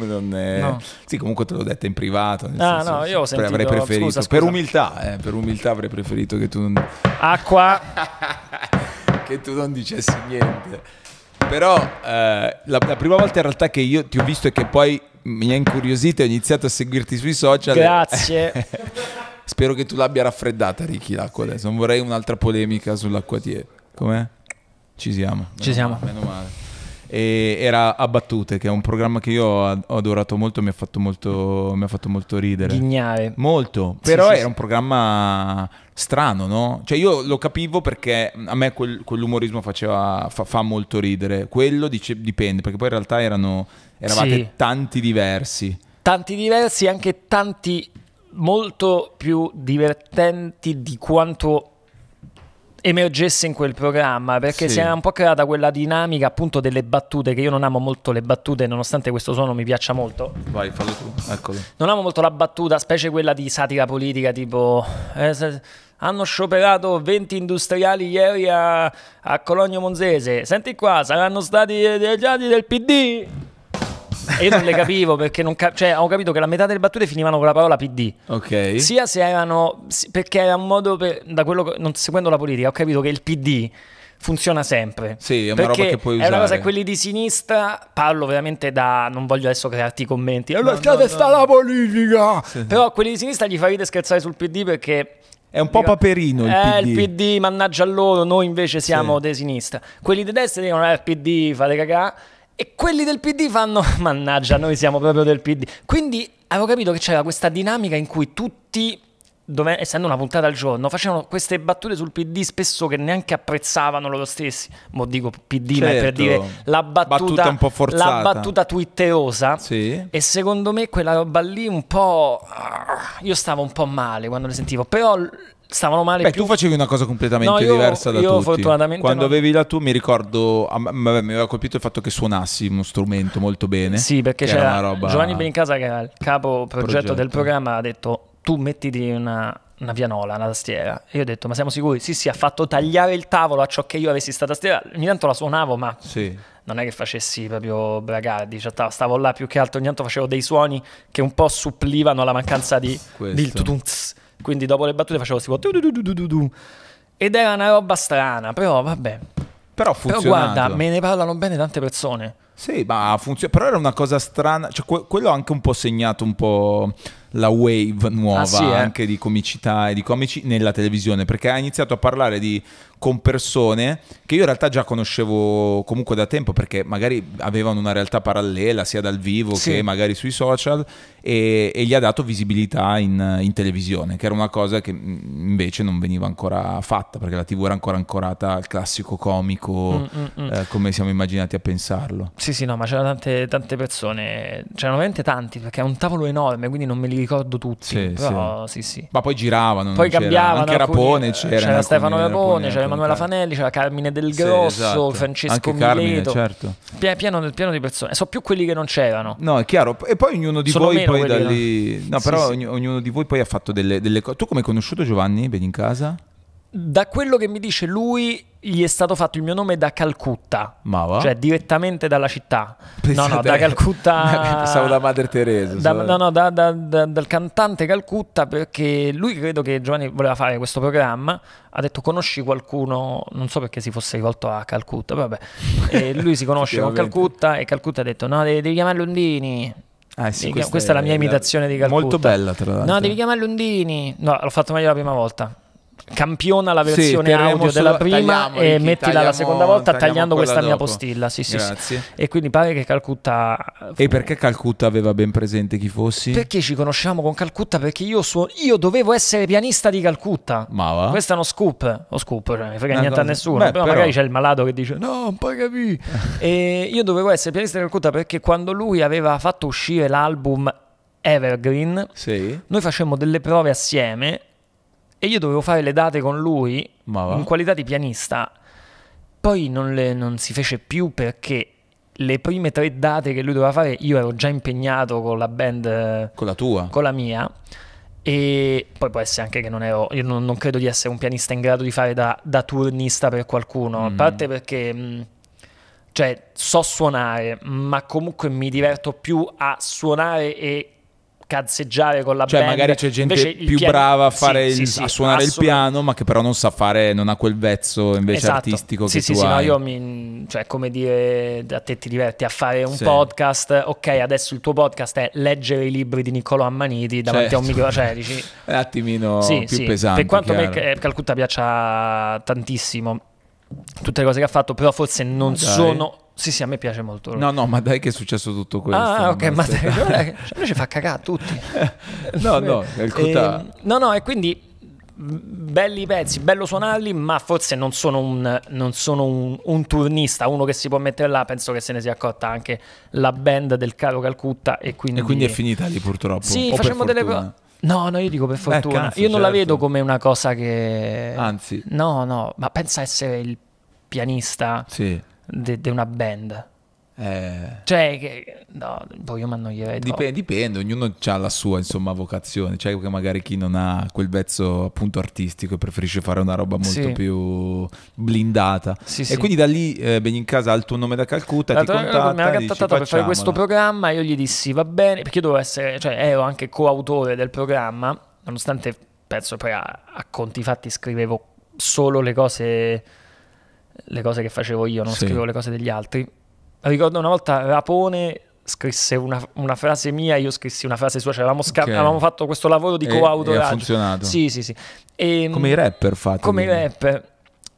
non è... no. Sì, comunque te l'ho detto in privato nel ah, senso, no, io ho sentito... avrei preferito scusa, scusa. Per umiltà eh, per umiltà avrei preferito che tu non... acqua che tu non dicessi niente. Però eh, la, la prima volta in realtà che io ti ho visto e che poi mi ha incuriosito e ho iniziato a seguirti sui social. Grazie. Spero che tu l'abbia raffreddata, Ricky, l'acqua adesso. Non vorrei un'altra polemica sull'acquatiere. Com'è? Ci siamo. Ci meno siamo. Male, meno male. E era A Battute, che è un programma che io ho adorato molto, mi ha fatto molto, mi ha fatto molto ridere. Ghignare. Molto. Però sì, era sì, un programma... strano, no? Cioè io lo capivo perché a me quel, quell'umorismo faceva fa, fa molto ridere. Quello dice, dipende, perché poi in realtà erano eravate sì. tanti diversi. Tanti diversi, anche tanti molto più divertenti di quanto emergesse in quel programma, perché sì. si era un po' creata quella dinamica appunto delle battute, che io non amo molto le battute, nonostante questo suono mi piaccia molto. Vai, fallo tu, eccolo. Non amo molto la battuta, specie quella di satira politica, tipo eh, hanno scioperato venti industriali ieri a, a Cologno Monzese, senti qua, saranno stati delegati del P D. E io non le capivo, perché non cap cioè, ho capito che la metà delle battute finivano con la parola P D. Ok. Sia se erano, perché era un modo per, da quello che, non seguendo la politica, ho capito che il P D funziona sempre. Sì, è una roba che puoi usare. È una cosa che quelli di sinistra, parlo veramente da, non voglio adesso crearti i commenti, allora no, no, sta no. la politica. Sì. Però quelli di sinistra gli farete scherzare sul P D, perché è un po' paperino il eh, P D. Il P D, mannaggia loro, noi invece siamo sì. di sinistra. Quelli di destra dicono eh, il P D, fate cagà. E quelli del P D fanno mannaggia, noi siamo proprio del P D. Quindi avevo capito che c'era questa dinamica in cui tutti, dove, essendo una puntata al giorno, facevano queste battute sul P D, spesso che neanche apprezzavano loro stessi. Mo dico P D, certo, ma è per dire la battuta, battuta un po' forzata, la battuta twitterosa. Sì. E secondo me quella roba lì un po', io stavo un po' male quando le sentivo, però stavano male. Beh, più. Tu facevi una cosa completamente no, io, diversa da io tutti. Fortunatamente quando no. avevi la tua, mi ricordo, a, mi aveva colpito il fatto che suonassi uno strumento molto bene. Sì, perché c'era roba... Giovanni Benincasa, che era il capo progetto, progetto del programma, ha detto tu mettiti una, una pianola, una tastiera. E io ho detto ma siamo sicuri? Sì, sì, ha fatto tagliare il tavolo a ciò che io avessi sta tastiera. Ogni tanto la suonavo, ma sì. non è che facessi proprio bragardi, cioè, stavo là più che altro, ogni tanto facevo dei suoni che un po' supplivano alla mancanza di il tutunz. Quindi dopo le battute facevo tipo du du du du du. Ed era una roba strana, però vabbè. Però funzionava. Però guarda, me ne parlano bene tante persone. Sì, ma funziona. Però era una cosa strana, cioè, que quello ha anche un po' segnato un po' la wave nuova, ah, sì, eh? anche di comicità e di comici nella televisione, perché ha iniziato a parlare di con persone che io in realtà già conoscevo comunque da tempo, perché magari avevano una realtà parallela sia dal vivo sì. che magari sui social, e, e gli ha dato visibilità in, in televisione, che era una cosa che invece non veniva ancora fatta, perché la tivù era ancora ancorata al classico comico mm, mm, mm. Eh, come siamo immaginati a pensarlo. Sì sì, no, ma c'erano tante, tante persone, c'erano veramente tanti, perché è un tavolo enorme, quindi non me li ricordo tutti, sì, però sì. sì sì. Ma poi giravano, poi cambiavano, anche Rapone c'era, c'era Stefano Rapone, c'era Emanuela Fanelli, c'era Carmine Del Grosso, sì, esatto. Francesco Mileto, certo. piano del piano di persone, so più quelli che non c'erano. No, è chiaro, e poi ognuno di Sono voi poi da lì... no, sì, però sì. ognuno di voi poi ha fatto delle, delle cose. Tu come hai conosciuto Giovanni Benincasa? Da quello che mi dice lui, gli è stato fatto il mio nome da Calcutta, ma va? Cioè direttamente dalla città. Pensate, no, no, da Calcutta. Pensavo da Madre Teresa. Da, no, no, da, da, da, dal cantante Calcutta, perché lui, credo che Giovanni voleva fare questo programma, ha detto conosci qualcuno, non so perché si fosse rivolto a Calcutta, vabbè. E lui si conosce con Calcutta e Calcutta ha detto no, devi, devi chiamare Lundini. Ah, sì, questa, questa è la mia imitazione la... di Calcutta. Molto bella, tra l'altro. No, devi chiamare Lundini. No, l'ho fatto meglio la prima volta. Campiona la versione sì, audio della prima tagliamo, e mettila la seconda volta tagliando questa dopo. Mia postilla sì, sì, sì. E quindi pare che Calcutta fu... E perché Calcutta aveva ben presente chi fossi? Perché ci conosciamo con Calcutta, perché io, su... io dovevo essere pianista di Calcutta. Ma va? Questo è uno scoop, o scoop, cioè, non frega no, niente no, a nessuno. Beh, però, però magari c'è il malato che dice no, non puoi capire. E io dovevo essere pianista di Calcutta, perché quando lui aveva fatto uscire l'album Evergreen sì. noi facemmo delle prove assieme e io dovevo fare le date con lui in qualità di pianista. Poi non, le, non si fece più, perché le prime tre date che lui doveva fare io ero già impegnato con la band. Con la tua? Con la mia. E poi può essere anche che non ero, io non, non credo di essere un pianista in grado di fare da, da turnista per qualcuno. Mm. A parte perché... cioè so suonare, ma comunque mi diverto più a suonare e... cazzeggiare con la cioè, band. Cioè magari c'è gente invece più piano... brava a, fare sì, il, sì, sì, a suonare il piano, ma che però non sa fare, non ha quel vezzo invece esatto. artistico sì, che sì, tu sì, hai. Sì, no, io mi, cioè come dire, a te ti diverti a fare un sì. podcast, ok, adesso il tuo podcast è leggere i libri di Niccolò Ammaniti davanti certo. a un micro, cioè dici è un attimino sì, più sì. pesante. Per quanto chiaro. Me Calcutta piaccia tantissimo, tutte le cose che ha fatto, però forse non Dai. sono... Sì, sì, a me piace molto. No, no, ma dai che è successo tutto questo. Ah, ok, ma dai, cioè, noi ci fa cagare tutti. No, no, è il e, No, no, e quindi belli pezzi, bello suonarli, ma forse non sono, un, non sono un, un turnista, uno che si può mettere là. Penso che se ne sia accorta anche la band del caro Calcutta e quindi, e quindi è finita lì purtroppo. Sì, o facciamo delle cose. No, no, io dico per fortuna, eh, cazzo, io non certo. la vedo come una cosa che... Anzi. No, no, ma pensa essere il pianista sì. di una band. Eh. Cioè, che... no, poi io mi annoierei. Dipende, dipende, ognuno ha la sua, insomma, vocazione. C'è che magari chi non ha quel pezzo appunto artistico e preferisce fare una roba molto sì. più blindata. Sì, e sì. quindi da lì eh, Benincasa ha il tuo nome da Calcutta, ti contatta, mi ha contattato per fare questo programma. Io gli dissi va bene, perché io dovevo essere, cioè ero anche coautore del programma, nonostante penso poi a, a conti fatti scrivevo solo le cose, le cose che facevo io, non sì. scrivevo le cose degli altri. Ricordo una volta Rapone scrisse una, una frase mia, io scrissi una frase sua, cioè avevamo, okay. avevamo fatto questo lavoro di coautoraggio. E ha funzionato. Sì, sì, sì. E, come i rapper fatti. Come i rapper.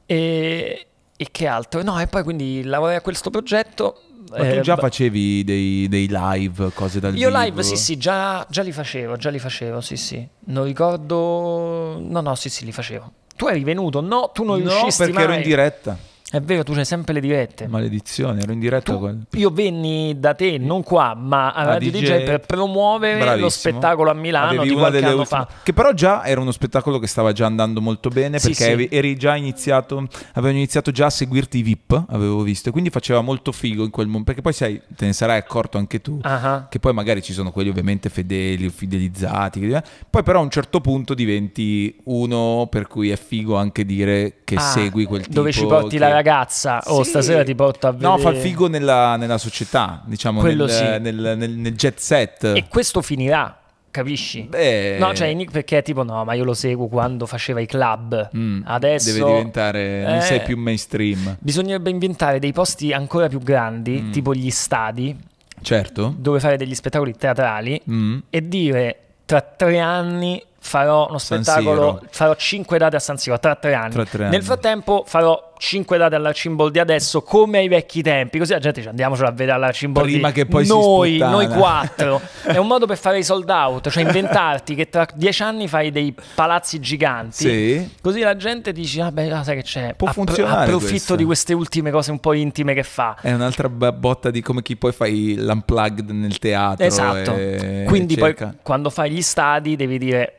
E, e che altro? No, e poi quindi lavorai a questo progetto. Ma eh, tu già facevi dei, dei live, cose dal io vivo? Io live, sì, sì, già, già li facevo, già li facevo, sì, sì. Non ricordo... No, no, sì, sì, li facevo. Tu eri venuto? No, tu non no, riuscisti mai. No, perché ero in diretta. È vero, tu c'hai sempre le dirette. Maledizione, ero in diretta tu, con... Io venni da te, non qua, ma a Radio D J per promuovere bravissimo. Lo spettacolo a Milano. Avevi di qualche anno ultime... fa. Che però già era uno spettacolo che stava già andando molto bene. Perché sì, eri, sì. eri già iniziato, avevano iniziato già a seguirti i V I P, avevo visto. E quindi faceva molto figo in quel momento. Perché poi sai, te ne sarai accorto anche tu uh-huh. che poi magari ci sono quelli ovviamente fedeli o fidelizzati. Poi però a un certo punto diventi uno per cui è figo anche dire che ah, segui quel tipo. Dove ci porti che... la ragazza o oh, sì. stasera ti porto a vedere. No, fa figo nella, nella società, diciamo nel, sì. nel, nel, nel jet set. E questo finirà, capisci? Beh... No, cioè perché tipo no, ma io lo seguo quando faceva i club. mm. Adesso deve diventare, eh, non sei più mainstream. Bisognerebbe inventare dei posti ancora più grandi, mm. tipo gli stadi. Certo. Dove fare degli spettacoli teatrali mm. e dire tra tre anni farò uno spettacolo, farò cinque date a San Siro tra tre anni. Tra tre anni. Nel frattempo farò cinque date all'Arcimboldi adesso come ai vecchi tempi, così la gente dice andiamocelo a vedere all'Arcimboldi. Prima che poi noi, si noi quattro. È un modo per fare i sold out, cioè inventarti che tra dieci anni fai dei palazzi giganti. Sì. Così la gente dice ah beh, sai che c'è, può funzionare. Approfitto questo. Di queste ultime cose un po' intime che fa. È un'altra botta di come chi poi fai l'unplugged nel teatro. Esatto. E... Quindi e poi quando fai gli stadi devi dire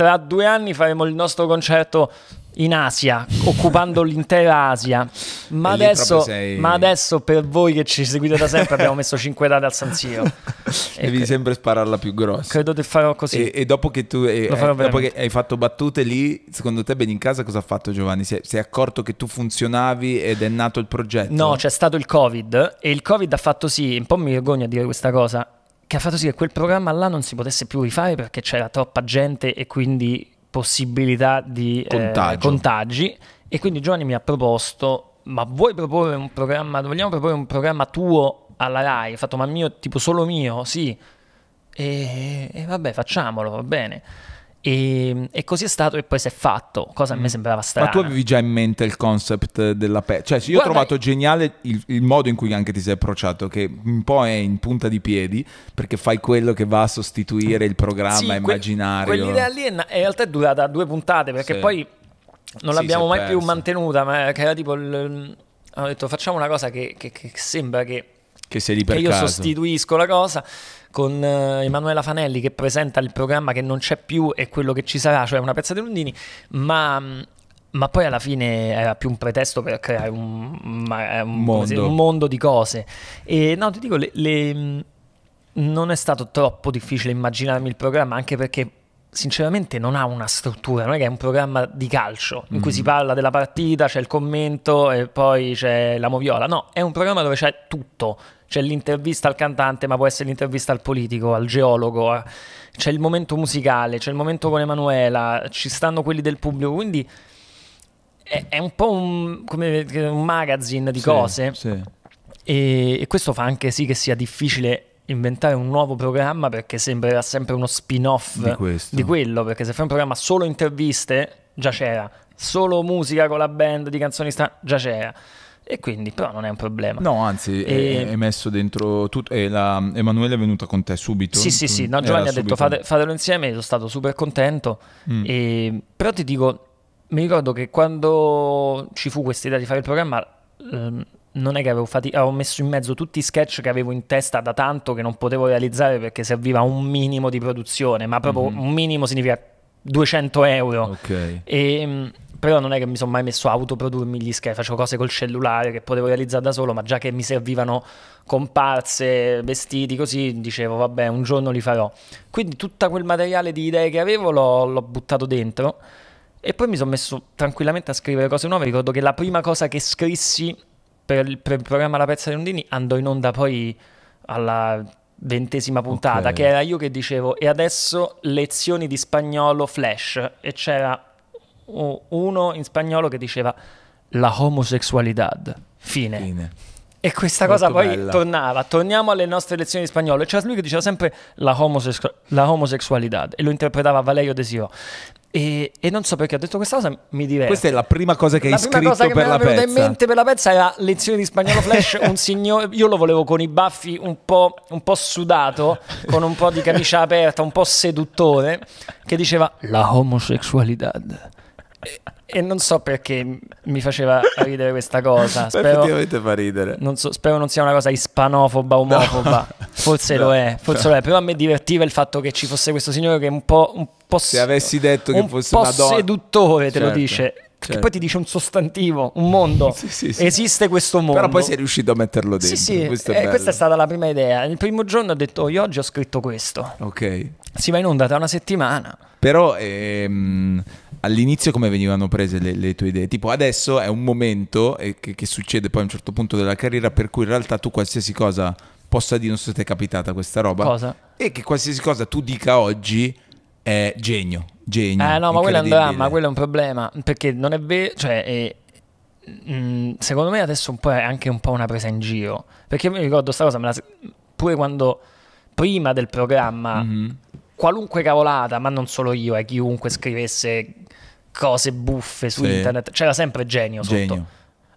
tra due anni faremo il nostro concerto in Asia, occupando l'intera Asia. Ma adesso, sei... ma adesso per voi che ci seguite da sempre abbiamo messo cinque date al San Siro. Devi cre... sempre spararla più grossa. Credo che farò così. E, e dopo che tu eh, eh, dopo che hai fatto battute lì, secondo te Benincasa cosa ha fatto Giovanni? Si è, si è accorto che tu funzionavi ed è nato il progetto? No, c'è stato il Covid e il Covid ha fatto sì, un po' mi vergogno a dire questa cosa, che ha fatto sì che quel programma là non si potesse più rifare perché c'era troppa gente e quindi possibilità di eh, contagi. E quindi Giovanni mi ha proposto ma vuoi proporre un programma, vogliamo proporre un programma tuo alla Rai? Ho fatto ma mio, tipo solo mio? Sì. E, e vabbè, facciamolo, va bene. E, e così è stato e poi si è fatto, cosa a me sembrava strana. Ma tu avevi già in mente il concept della pezza? Cioè io Guarda, ho trovato geniale il, il modo in cui anche ti sei approcciato, che un po' è in punta di piedi perché fai quello che va a sostituire il programma sì, immaginario. Quell'idea lì in realtà è durata due puntate perché sì. poi non sì, l'abbiamo mai persa. più mantenuta, ma che era tipo il, ho detto facciamo una cosa che, che, che sembra che Che, sei lì per che io caso. sostituisco la cosa con uh, Emanuela Fanelli che presenta il programma che non c'è più e quello che ci sarà, cioè una pezza di Lundini, ma, ma poi alla fine era più un pretesto per creare un, un, mondo. un mondo di cose. E no, ti dico, le, le, non è stato troppo difficile immaginarmi il programma, anche perché sinceramente non ha una struttura, non è che è un programma di calcio in mm. cui si parla della partita, c'è il commento e poi c'è la moviola. No, è un programma dove c'è tutto. C'è l'intervista al cantante, ma può essere l'intervista al politico, al geologo, c'è il momento musicale, c'è il momento con Emanuela, ci stanno quelli del pubblico, quindi è, è un po' un, come un magazine di sì, cose sì. E, e questo fa anche sì che sia difficile inventare un nuovo programma perché sembrerà sempre uno spin-off di, di quello, perché se fai un programma solo interviste già c'era, solo musica con la band di canzoni strane già c'era. E quindi, però, non è un problema. No, anzi, e... è messo dentro tutto. E la... Emanuela è venuta con te subito. Sì, sì, tu... sì. No, Giovanni ha detto: Fate, fatelo insieme. Sono stato super contento. Mm. E... Però ti dico, mi ricordo che quando ci fu questa idea di fare il programma, ehm, non è che avevo faticato, avevo messo in mezzo tutti i sketch che avevo in testa da tanto che non potevo realizzare perché serviva un minimo di produzione, ma proprio mm-hmm. un minimo significa duecento euro. Okay. E. Però non è che mi sono mai messo a autoprodurmi gli sketch, facevo cose col cellulare che potevo realizzare da solo, ma già che mi servivano comparse, vestiti, così, dicevo vabbè, un giorno li farò. Quindi tutto quel materiale di idee che avevo l'ho buttato dentro e poi mi sono messo tranquillamente a scrivere cose nuove. Ricordo che la prima cosa che scrissi per il, per il programma La pezza di Lundini andò in onda poi alla ventesima puntata, okay. che era io che dicevo e adesso lezioni di spagnolo flash, e c'era... uno in spagnolo che diceva la homosexualidad, fine, fine. E questa molto cosa poi bella. tornava torniamo alle nostre lezioni di spagnolo, e c'era lui che diceva sempre la, homosex la homosexualidad e lo interpretava Valerio Desio. E, e non so perché ho detto questa cosa, mi diverte. Questa è la prima cosa che hai scritto per La pezza. La prima cosa che mi era venuta in mente per La pezza era lezione di spagnolo flash. Un signore, io lo volevo con i baffi un po', un po' sudato, con un po' di camicia aperta, un po' seduttore, che diceva la homosexualidad. E, e non so perché mi faceva ridere questa cosa. Spero, effettivamente fa ridere. Non so, spero non sia una cosa ispanofoba, omofoba. No. Forse no. lo è, forse no. lo è. Però a me divertiva il fatto che ci fosse questo signore che un po', un po' se avessi detto che fosse un po' seduttore, te certo. lo dice. Certo. Che poi ti dice un sostantivo, un mondo. Sì, sì, sì. Esiste questo mondo. Però poi sei riuscito a metterlo dentro. Sì, sì. Questo è eh, questa è stata la prima idea. Il primo giorno ho detto: oh, io oggi ho scritto questo. Ok. Si va in onda tra una settimana. Però ehm... all'inizio come venivano prese le, le tue idee? Tipo adesso è un momento eh, che, che succede poi a un certo punto della carriera, per cui in realtà tu qualsiasi cosa possa dire, non so se ti è capitata questa roba, cosa? E che qualsiasi cosa tu dica oggi è genio, genio. Eh no, ma quello è un dramma, quello è un problema, perché non è vero, cioè è, mh, secondo me adesso un po' è anche un po' una presa in giro, perché io mi ricordo sta cosa me la, pure quando prima del programma mm-hmm. qualunque cavolata, ma non solo io, eh, chiunque scrivesse cose buffe su sì. internet, c'era sempre genio, genio sotto,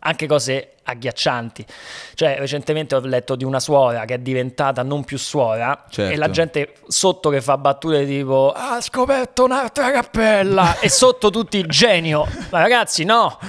anche cose agghiaccianti. Cioè recentemente ho letto di una suora che è diventata non più suora, certo. e la gente sotto che fa battute tipo ha scoperto un'altra cappella e sotto tutti genio. Ma ragazzi no,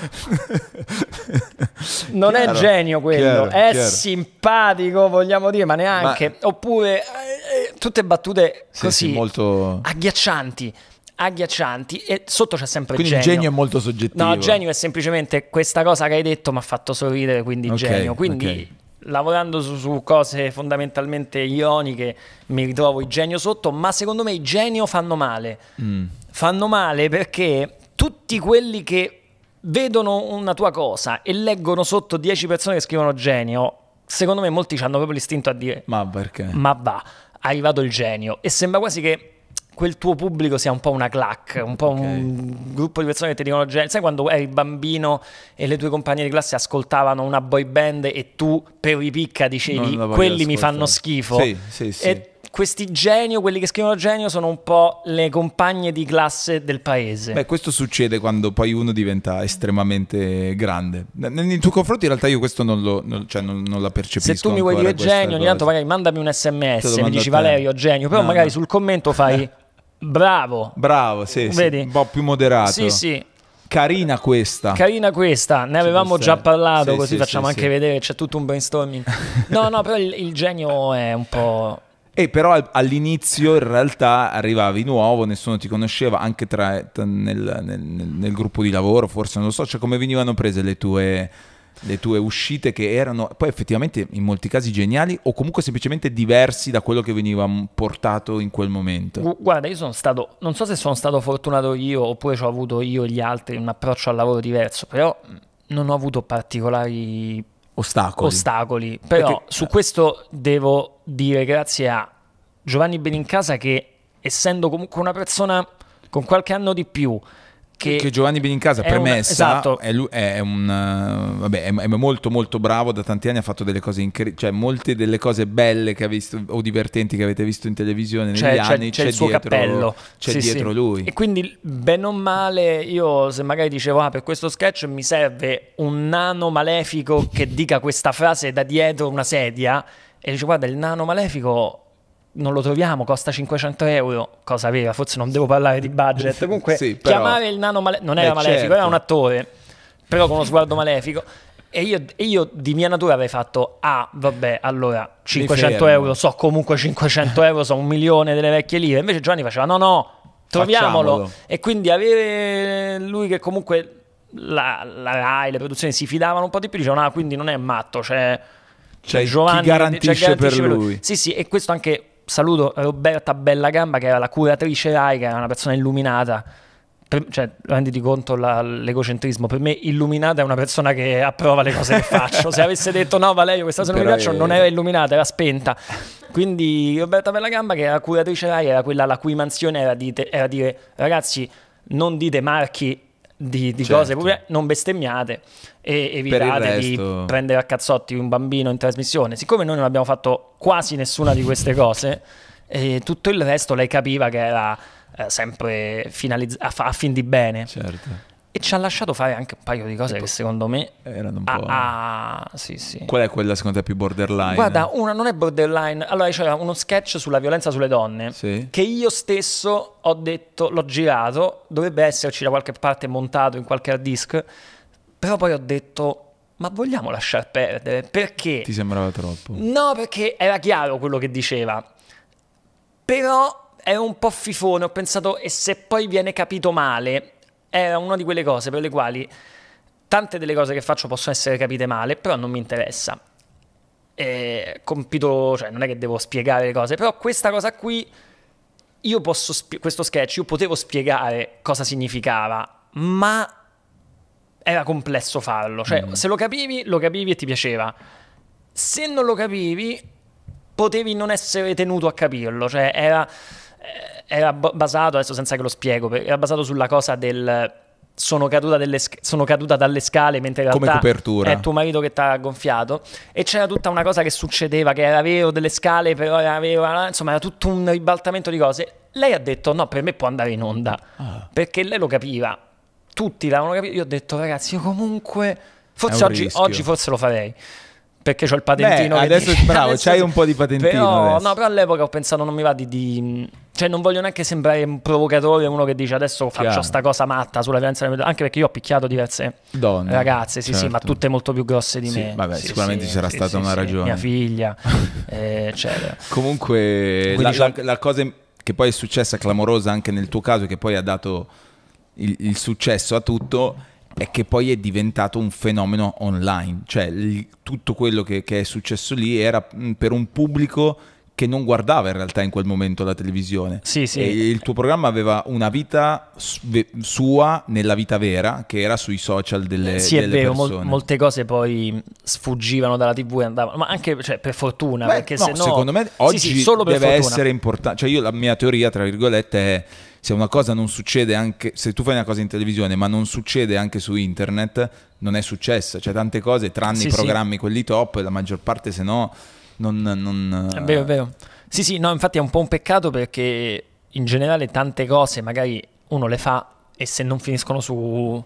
non chiaro, è genio quello, chiaro, è chiaro. simpatico vogliamo dire, ma neanche, ma... oppure eh, tutte battute sì, così sì, molto... agghiaccianti agghiaccianti e sotto c'è sempre quindi genio. Quindi genio è molto soggettivo. No, genio è semplicemente questa cosa che hai detto mi ha fatto sorridere, quindi okay, genio. Quindi okay. lavorando su, su cose fondamentalmente ironiche mi ritrovo i genio sotto, ma secondo me i genio fanno male. Mm. Fanno male perché tutti quelli che vedono una tua cosa e leggono sotto dieci persone che scrivono genio, secondo me molti hanno proprio l'istinto a dire ma perché? Ma va, è arrivato il genio. E sembra quasi che quel tuo pubblico sia un po' una clac, un po' okay. un gruppo di persone che ti dicono genio. Sai quando eri bambino e le tue compagne di classe ascoltavano una boy band e tu per ripicca dicevi quelli mi fanno schifo? Sì, sì, sì. E questi genio, quelli che scrivono genio, sono un po' le compagne di classe del paese. Beh, questo succede quando poi uno diventa estremamente grande. Nei tuoi confronti in realtà io questo non, lo, non, cioè non, non la percepisco. Se tu mi vuoi dire genio, ogni tanto magari mandami un sms, mi dici Valerio genio, però no, magari no. sul commento fai... bravo, bravo, sì, vedi? Sì, un po' più moderato. Sì, sì. Carina questa. Carina questa, ne avevamo già parlato, sì, così sì, facciamo sì, anche sì. vedere, c'è tutto un brainstorming. No, no, però il, il genio è un po'... E però all'inizio in realtà arrivavi nuovo, nessuno ti conosceva, anche tra, nel, nel, nel gruppo di lavoro, forse, non lo so, cioè come venivano prese le tue... le tue uscite che erano poi effettivamente in molti casi geniali o comunque semplicemente diversi da quello che veniva portato in quel momento? Guarda, io sono stato, non so se sono stato fortunato io oppure ci ho avuto io e gli altri un approccio al lavoro diverso, però non ho avuto particolari ostacoli, ostacoli. Però perché... su questo devo dire grazie a Giovanni Benincasa che, essendo comunque una persona con qualche anno di più Che, che Giovanni Benincasa, premessa, esatto. è, lui, è, un, vabbè, è, è molto molto bravo, da tanti anni ha fatto delle cose incredibili, cioè molte delle cose belle che ha visto o divertenti che avete visto in televisione negli cioè, anni c'è il suo dietro, cappello, c'è sì, dietro sì. lui. E quindi bene o male io, se magari dicevo ah, per questo sketch mi serve un nano malefico che dica questa frase da dietro una sedia, e dice guarda il nano malefico non lo troviamo, costa cinquecento euro, cosa vera, forse non devo parlare di budget. Comunque sì, però, chiamare il nano male non era beh, malefico, certo. era un attore, però con uno sguardo malefico. E io, e io di mia natura avrei fatto ah vabbè allora cinquecento euro, so comunque cinquecento euro, so un milione delle vecchie lire. Invece Giovanni faceva no no, troviamolo. Facciamolo. E quindi avere lui che comunque la, la Rai, le produzioni si fidavano un po' di più, dicevano ah quindi non è matto, c'è cioè, Giovanni chi garantisce, cioè, garantisce per, lui. per lui. Sì sì, e questo anche... Saluto Roberta Bellagamba, che era la curatrice Rai, che era una persona illuminata. Per, cioè, renditi conto l'egocentrismo. Per me illuminata è una persona che approva le cose che faccio. Se avesse detto no Valerio, questa cosa non mi piace, non era illuminata, era spenta. Quindi Roberta Bellagamba, che era la curatrice Rai, era quella la cui mansione era, di te, era dire ragazzi non dite marchi di, di certo. cose pubbliche, non bestemmiate e evitate resto... di prendere a cazzotti un bambino in trasmissione. Siccome noi non abbiamo fatto quasi nessuna di queste cose, e tutto il resto lei capiva che era eh, sempre a, a fin di bene, certo. e ci ha lasciato fare anche un paio di cose che secondo me erano un po'... Ah, ah, sì, sì. Qual è quella secondo te più borderline? Guarda, una non è borderline. Allora c'era uno sketch sulla violenza sulle donne, sì. che io stesso ho detto, l'ho girato, dovrebbe esserci da qualche parte montato in qualche hard disk, però poi ho detto ma vogliamo lasciar perdere? Perché? Ti sembrava troppo? No, perché era chiaro quello che diceva, però era un po' fifone, ho pensato e se poi viene capito male... Era una di quelle cose per le quali tante delle cose che faccio possono essere capite male, però non mi interessa. E compito, cioè non è che devo spiegare le cose, però questa cosa qui, io posso questo sketch, io potevo spiegare cosa significava, ma era complesso farlo. Cioè, mm. se lo capivi, lo capivi e ti piaceva. Se non lo capivi, potevi non essere tenuto a capirlo. Cioè, era... era basato, adesso senza che lo spiego, era basato sulla cosa del sono caduta, delle, sono caduta dalle scale mentre in realtà come copertura è tuo marito che ti ha gonfiato, e c'era tutta una cosa che succedeva che era vero delle scale però era vero, insomma era tutto un ribaltamento di cose. Lei ha detto no, per me può andare in onda, ah. perché lei lo capiva, tutti l'avevano capito. Io ho detto ragazzi io comunque forse oggi, oggi forse lo farei perché c'ho il patentino. Beh, adesso dice, bravo, adesso... c'hai un po' di patentino però, adesso. No, però all'epoca ho pensato non mi va di, di... Cioè non voglio neanche sembrare un provocatore, uno che dice adesso faccio Chiaro. sta cosa matta sulla violenza. Anche perché io ho picchiato diverse donne, ragazze, sì certo. sì, ma tutte molto più grosse di sì, me vabbè, sì, sicuramente sì, c'era sì, stata sì, una sì, ragione. Mia figlia, eh, eccetera. Comunque la, la, la cosa che poi è successa clamorosa anche nel tuo caso, che poi ha dato il, il successo a tutto, è che poi è diventato un fenomeno online. Cioè il, tutto quello che, che è successo lì era mh, per un pubblico che non guardava in realtà in quel momento la televisione. Sì, sì. E il tuo programma aveva una vita su sua nella vita vera, che era sui social delle, sì, delle è vero, persone. Mol molte cose poi sfuggivano dalla tivù e andavano, ma anche cioè, per fortuna. Beh, perché no, se no... secondo me oggi sì, sì, solo deve fortuna. essere importante. Cioè io la mia teoria, tra virgolette, è se una cosa non succede anche, se tu fai una cosa in televisione ma non succede anche su internet, non è successa. Cioè tante cose, tranne sì, i programmi sì. quelli top, la maggior parte se no... Non, non... È vero, è vero. Sì, sì, no, infatti è un po' un peccato perché in generale tante cose magari uno le fa e se non finiscono su,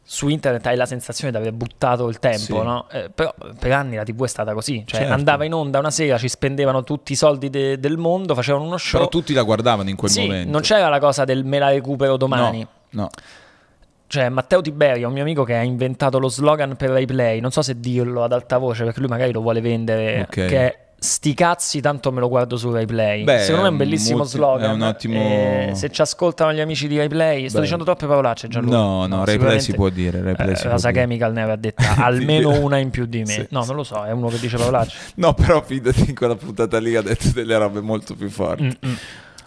su internet hai la sensazione di aver buttato il tempo, sì. no? Eh, però per anni la tivù è stata così, cioè certo. andava in onda una sera, ci spendevano tutti i soldi de del mondo, facevano uno show. Però tutti la guardavano in quel sì, momento. Non c'era la cosa del me la recupero domani. No, no. Cioè Matteo Tiberio, un mio amico che ha inventato lo slogan per Rayplay, non so se dirlo ad alta voce perché lui magari lo vuole vendere, okay. che è sti cazzi tanto me lo guardo su Rayplay. Beh, secondo me è un bellissimo molti, slogan, è un ottimo... eh, se ci ascoltano gli amici di Rayplay, sto Beh. dicendo troppe parolacce Gianluca. No, no, no Rayplay si può dire, Rayplay eh, si Rasa può Chemical dire. ne aveva detta almeno una in più di me, sì, no non lo so, è uno che dice parolacce. No però fidati, in quella puntata lì ha detto delle robe molto più forti. Mm -mm.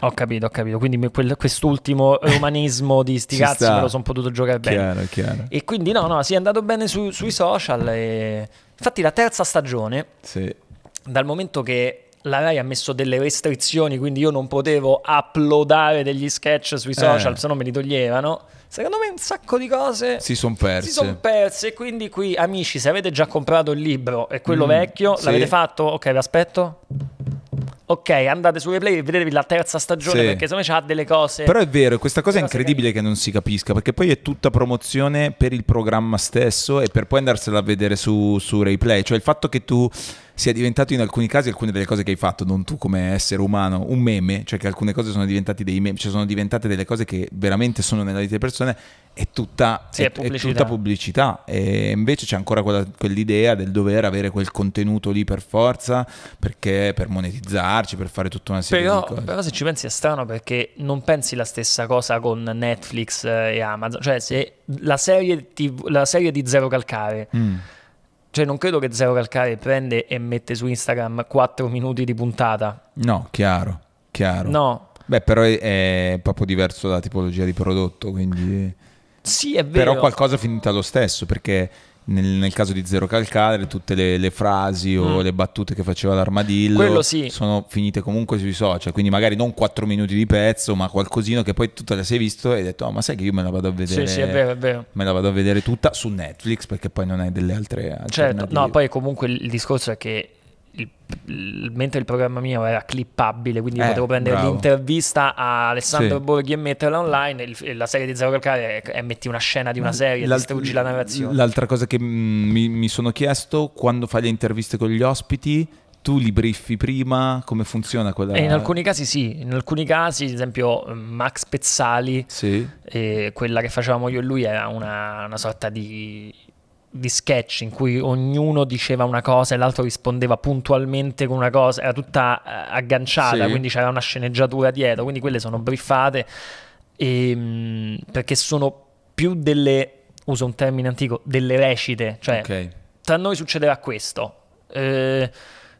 Ho capito, ho capito. Quindi quest'ultimo romanismo di sti cazzi me lo sono potuto giocare bene. Chiaro, chiaro. E quindi no, no, si è andato bene su, sui social. E... Infatti la terza stagione, sì. dal momento che la Rai ha messo delle restrizioni, quindi io non potevo uploadare degli sketch sui social, eh. se no me li toglievano. Secondo me un sacco di cose si sono perse. Si sono perse. E quindi qui, amici, se avete già comprato il libro e quello mm, vecchio, sì. l'avete fatto? Ok, vi aspetto. Ok, andate su Rayplay e vedetevi la terza stagione, sì. perché secondo me c'ha delle cose. Però è vero, questa cosa è incredibile che... che non si capisca, perché poi è tutta promozione per il programma stesso e per poi andarsela a vedere su, su Rayplay. Cioè il fatto che tu sia diventato in alcuni casi, alcune delle cose che hai fatto, non tu come essere umano, un meme, cioè che alcune cose sono diventate dei meme, cioè sono diventate delle cose che veramente sono nella vita delle persone, è tutta, sì, è, è pubblicità. È tutta pubblicità. E invece c'è ancora quella, quell'idea del dover avere quel contenuto lì per forza, perché per monetizzare, per fare tutta una serie però, di cose. Però se ci pensi è strano, perché non pensi la stessa cosa con Netflix e Amazon. Cioè se la serie, tivù, la serie di Zero Calcare mm. cioè non credo che Zero Calcare prende e mette su Instagram quattro minuti di puntata. No, chiaro, chiaro. No. Beh, però è, è proprio diverso dalla tipologia di prodotto, quindi... Sì, è vero. Però qualcosa finita lo stesso, perché... Nel, nel caso di Zero Calcare tutte le, le frasi o mm. le battute che faceva l'armadillo sì. sono finite comunque sui social, quindi magari non quattro minuti di pezzo, ma qualcosino che poi tu te la sei visto e hai detto oh, ma sai che io me la vado a vedere, sì, sì, è vero, è vero. me la vado a vedere tutta su Netflix, perché poi non hai delle altre certo. No, poi comunque il discorso è che il, il, mentre il programma mio era clippabile, quindi eh, potevo prendere l'intervista a Alessandro sì. Borghi e metterla online. Il, la serie di Zero Calcare è, è metti una scena di una serie, distruggi la narrazione. L'altra cosa che mi, mi sono chiesto, quando fai le interviste con gli ospiti, tu li briefi prima? Come funziona quella? Eh, in alcuni casi sì, in alcuni casi, ad esempio Max Pezzali sì. eh, quella che facevamo io e lui era una, una sorta di... di sketch in cui ognuno diceva una cosa e l'altro rispondeva puntualmente con una cosa, era tutta agganciata, sì. quindi c'era una sceneggiatura dietro, quindi quelle sono briefate e, perché sono più delle, uso un termine antico, delle recite, cioè okay. tra noi succederà questo. Eh,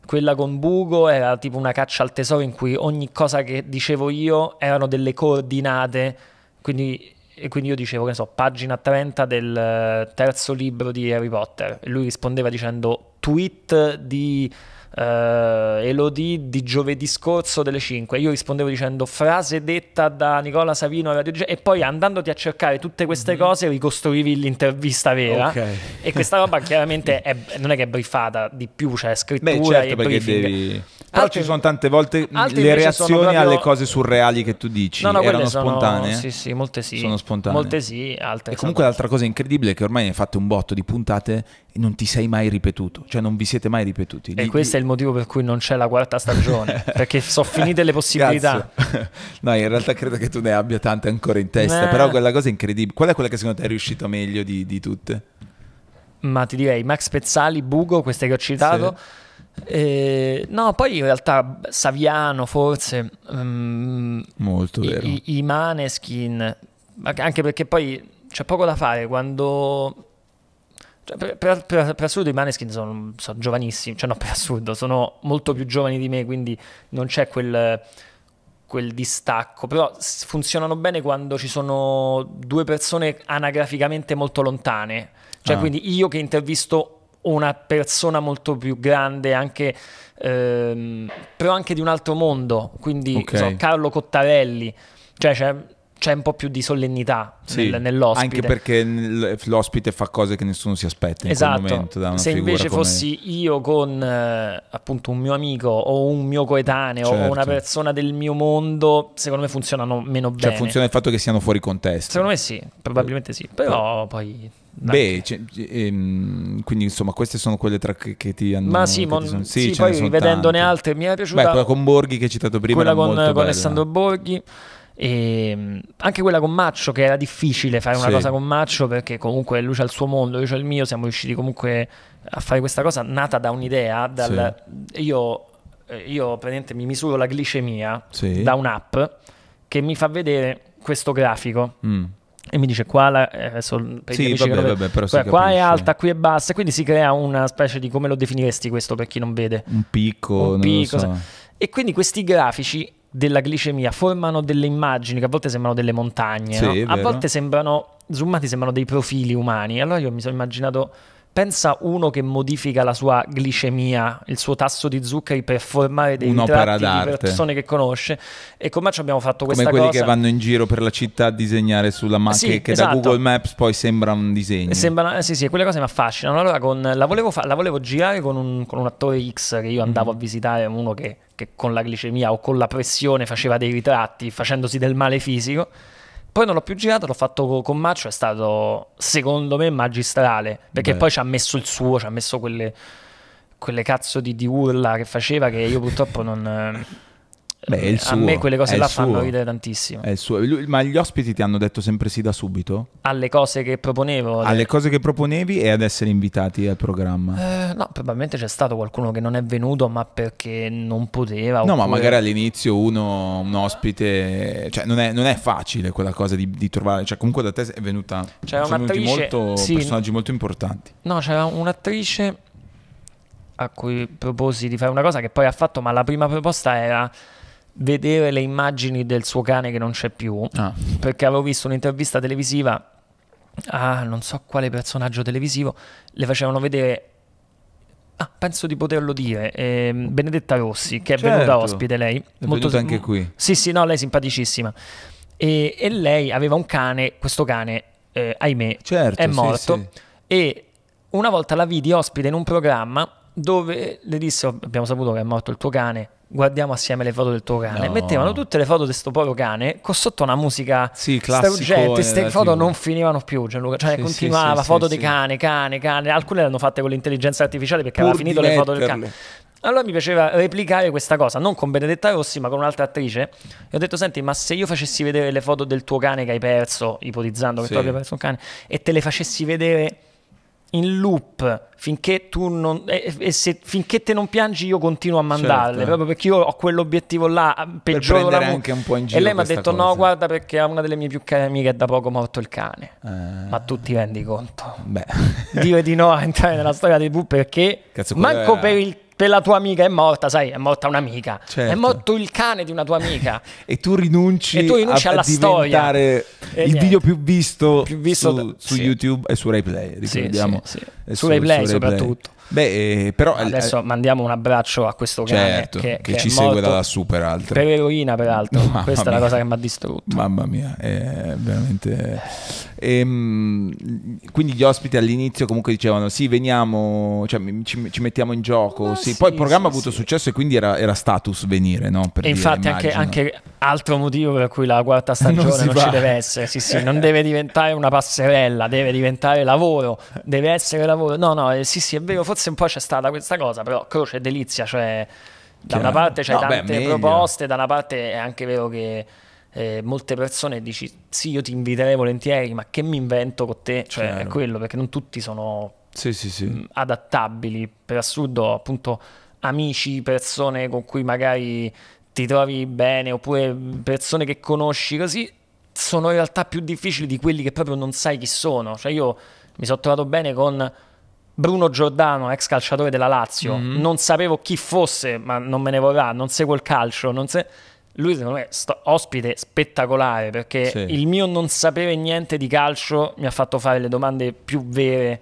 quella con Bugo era tipo una caccia al tesoro in cui ogni cosa che dicevo io erano delle coordinate, quindi E quindi io dicevo, che ne so, pagina trenta del terzo libro di Harry Potter. E lui rispondeva dicendo tweet di uh, Elodie di giovedì scorso delle cinque. Io rispondevo dicendo frase detta da Nicola Savino a Radio D J. E poi andandoti a cercare tutte queste cose ricostruivi l'intervista vera. Okay. E questa roba chiaramente è, non è che è briefata di più, cioè è scrittura. Beh, certo, e briefing. Devi... Però altri, ci sono tante volte le reazioni proprio... alle cose surreali che tu dici no, no, erano sono, spontanee. Sì, sì, molte sì. Sono spontanee. Molte sì, altre. E comunque l'altra cosa incredibile è che ormai ne hai fatte un botto di puntate e non ti sei mai ripetuto, cioè non vi siete mai ripetuti. E Gli... questo è il motivo per cui non c'è la quarta stagione, perché sono finite le possibilità. No, in realtà credo che tu ne abbia tante ancora in testa, eh. però quella cosa è incredibile. Qual è quella che secondo te è riuscita meglio di, di tutte? Ma ti direi Max Pezzali, Bugo, queste che ho citato. Sì. Eh, no, poi in realtà Saviano forse um, molto vero. I, i Maneskin, anche perché poi c'è poco da fare quando cioè, per, per, per, per assurdo i Maneskin sono, sono giovanissimi, cioè no per assurdo sono molto più giovani di me, quindi non c'è quel, quel distacco, però funzionano bene quando ci sono due persone anagraficamente molto lontane, cioè ah. quindi io che intervisto una persona molto più grande anche, ehm, però anche di un altro mondo, quindi okay. so, Carlo Cottarelli, cioè c'è, c'è un po' più di solennità sì, nel, nell'ospite, anche perché l'ospite fa cose che nessuno si aspetta in esatto. quel momento da una se figura invece come... fossi io con eh, appunto un mio amico o un mio coetaneo certo. o una persona del mio mondo, secondo me funzionano meno bene, cioè funziona il fatto che siano fuori contesto, secondo me sì, probabilmente sì, però poi beh, ehm, quindi insomma queste sono quelle tra che, che ti hanno ma sì, mon, sono, sì, sì poi rivedendone altre mi era piaciuta beh, quella con Borghi che hai citato prima, quella con, con Alessandro Borghi e anche quella con Maccio, che era difficile fare una sì. cosa con Maccio, perché comunque lui c'ha il suo mondo, io c'ho il mio, siamo riusciti comunque a fare questa cosa nata da un'idea dal, sì. io, io praticamente mi misuro la glicemia sì. da un'app che mi fa vedere questo grafico mm. e mi dice qua, la, eh, sol, per sì, vabbè, vabbè, per, però qua, qua è alta, qui è bassa, e quindi si crea una specie di, come lo definiresti questo per chi non vede? Un picco, un picco non lo so. E quindi questi grafici della glicemia formano delle immagini che a volte sembrano delle montagne, sì, no? A volte sembrano, zoomati sembrano dei profili umani. Allora io mi sono immaginato Pensa uno che modifica la sua glicemia, il suo tasso di zuccheri per formare dei ritratti di persone che conosce. E con Maccio abbiamo fatto questa cosa. Come quelli che vanno in giro per la città a disegnare sulla macchina, sì, che esatto. da Google Maps poi sembra un disegno. Sembra, sì, sì, quelle cose mi affascinano. Allora con, la, volevo la volevo girare con un, con un attore X che io andavo mm-hmm. a visitare, uno che, che con la glicemia o con la pressione faceva dei ritratti facendosi del male fisico. Poi non l'ho più girato, l'ho fatto con Maccio, è stato secondo me magistrale, perché Beh. poi ci ha messo il suo, ci ha messo quelle, quelle cazzo di, di urla che faceva che io purtroppo non... Beh, è il suo. A me quelle cose là fanno ridere tantissimo. È il suo. Lui, ma gli ospiti ti hanno detto sempre sì da subito? Alle cose che proponevo? Alle le... cose che proponevi e ad essere invitati al programma? Eh, no, probabilmente c'è stato qualcuno che non è venuto ma perché non poteva. Oppure... No, ma magari all'inizio uno, un ospite... Cioè non è, non è facile quella cosa di, di trovare... Cioè comunque da te è venuta... C'era un'attrice... Molto, sì, personaggi molto importanti. No, c'era un'attrice a cui proposi di fare una cosa che poi ha fatto, ma la prima proposta era... vedere le immagini del suo cane che non c'è più, ah. perché avevo visto un'intervista televisiva a non so quale personaggio televisivo, le facevano vedere, ah, penso di poterlo dire, eh, Benedetta Rossi, che è certo. venuta ospite lei, è molto venuta anche qui. Sì, sì, no, lei è simpaticissima, e, e lei aveva un cane, questo cane eh, ahimè certo, è morto, sì, sì. E una volta la vidi ospite in un programma dove le disse: oh, abbiamo saputo che è morto il tuo cane, guardiamo assieme le foto del tuo cane. No. Mettevano tutte le foto di questo povero cane con sotto una musica sì, struggente. Queste foto non finivano più, Gianluca. Cioè sì, continuava, sì, foto sì, di sì. cane, cane, cane. Alcune le hanno fatte con l'intelligenza artificiale perché Pur aveva finito le foto del cane. Allora mi piaceva replicare questa cosa, non con Benedetta Rossi ma con un'altra attrice. E ho detto: senti, ma se io facessi vedere le foto del tuo cane che hai perso, ipotizzando che sì. tu abbia perso un cane, e te le facessi vedere in loop finché tu non e, e se, finché te non piangi io continuo a mandarle, certo. proprio perché io ho quell'obiettivo là, peggioro la anche un po' in giro. E lei mi ha detto cosa. no, guarda, perché a una delle mie più care amiche è da poco morto il cane. eh. Ma tu ti rendi conto? Beh. Dire di no a entrare nella storia dei bu perché Cazzo, manco per il per la tua amica è morta, sai, è morta un'amica, certo. è morto il cane di una tua amica. E tu rinunci, e tu rinunci a, alla a storia, il niente. video più visto, più visto su, su sì. YouTube e su Rayplay, ricordiamo. Sì, sì, sì. Su Rayplay soprattutto. Beh, eh, però adesso eh, mandiamo un abbraccio a questo certo, cane che, che, che ci segue dalla super alta. Per eroina peraltro, mamma questa mia. È la cosa che mi ha distrutto. Mamma mia, è veramente. Ehm, quindi gli ospiti all'inizio comunque dicevano sì, veniamo, cioè, ci, ci mettiamo in gioco. Ah, sì. Sì, poi il programma sì, ha avuto sì. successo e quindi era, era status venire, no? Per e dire, infatti anche, anche altro motivo per cui la quarta stagione non, non ci deve essere, sì, sì, non deve diventare una passerella, deve diventare lavoro, deve essere lavoro. No, no, eh, sì, sì, è vero. Forse un po' c'è stata questa cosa, però croce e delizia, cioè da una parte c'è no, tante beh, proposte, da una parte è anche vero che eh, molte persone dici sì, io ti inviterei volentieri, ma che mi invento con te? Cioè certo. è quello, perché non tutti sono sì, sì, sì. adattabili, per assurdo appunto amici, persone con cui magari ti trovi bene oppure persone che conosci così, sono in realtà più difficili di quelli che proprio non sai chi sono. Cioè io mi sono trovato bene con Bruno Giordano, ex calciatore della Lazio, mm-hmm. non sapevo chi fosse, ma non me ne vorrà, non seguo il calcio, non se... lui secondo me è ospite spettacolare, perché sì. il mio non sapere niente di calcio mi ha fatto fare le domande più vere.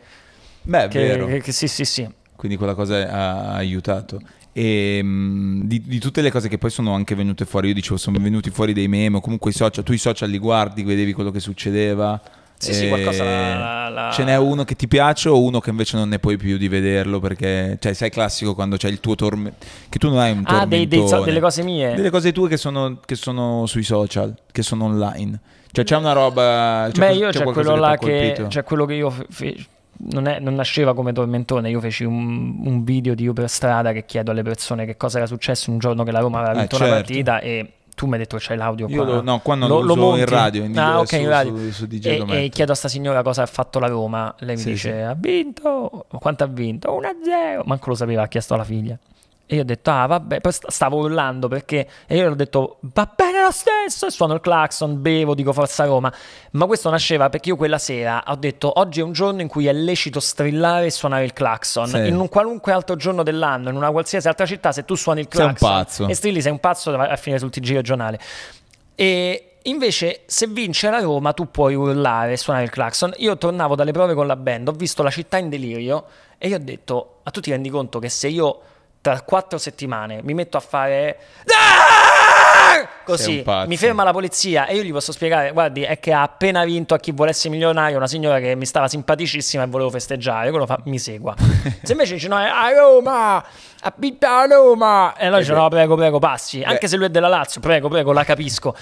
Beh, è che, vero. Che, che, sì, sì, sì. Quindi quella cosa ha aiutato. E di, di tutte le cose che poi sono anche venute fuori, io dicevo sono venuti fuori dei meme o comunque i social, tu i social li guardi, vedevi quello che succedeva. Sì, sì, qualcosa la, la, la... Ce n'è uno che ti piace o uno che invece non ne puoi più di vederlo perché, cioè, sai, classico quando c'è il tuo tormento, che tu non hai un tormentone. Ah, dei, dei so delle cose mie. Delle cose tue che sono, che sono sui social, che sono online. Cioè c'è una roba... Beh, io c'è quello là che... C'è quello che io... Non, è, non nasceva come tormentone. Io feci un, un video di Io per strada che chiedo alle persone che cosa era successo un giorno che la Roma aveva vinto eh, certo. una partita e... Tu mi hai detto che c'hai l'audio qua. Io lo, no, quando lo, lo, lo uso in radio, in ah, okay, su, in radio. Su, su D J e, e chiedo a sta signora cosa ha fatto la Roma. Lei mi sì, dice, sì. ha vinto, ma quanto ha vinto? uno a zero. Manco lo sapeva, ha chiesto alla figlia. E io ho detto, ah vabbè, poi stavo urlando perché... E io ho detto, va bene lo stesso, e suono il clacson, bevo, dico forza Roma. Ma questo nasceva perché io quella sera ho detto, oggi è un giorno in cui è lecito strillare e suonare il clacson. Sì. In un qualunque altro giorno dell'anno, in una qualsiasi altra città, se tu suoni il clacson sei un pazzo. E strilli sei un pazzo a finire sul T G regionale. E... invece se vince la Roma tu puoi urlare, suonare il clacson. Io tornavo dalle prove con la band, ho visto la città in delirio e io ho detto: ma tu ti rendi conto che se io tra quattro settimane mi metto a fare così, mi ferma la polizia e io gli posso spiegare: guardi, è che ha appena vinto A chi volesse milionario una signora che mi stava simpaticissima e volevo festeggiare, quello fa, mi segua. Se invece dice: no, è a Roma, a Pitta Roma, e allora dice: no, prego, prego, passi. Beh. Anche se lui è della Lazio, prego, prego, la capisco.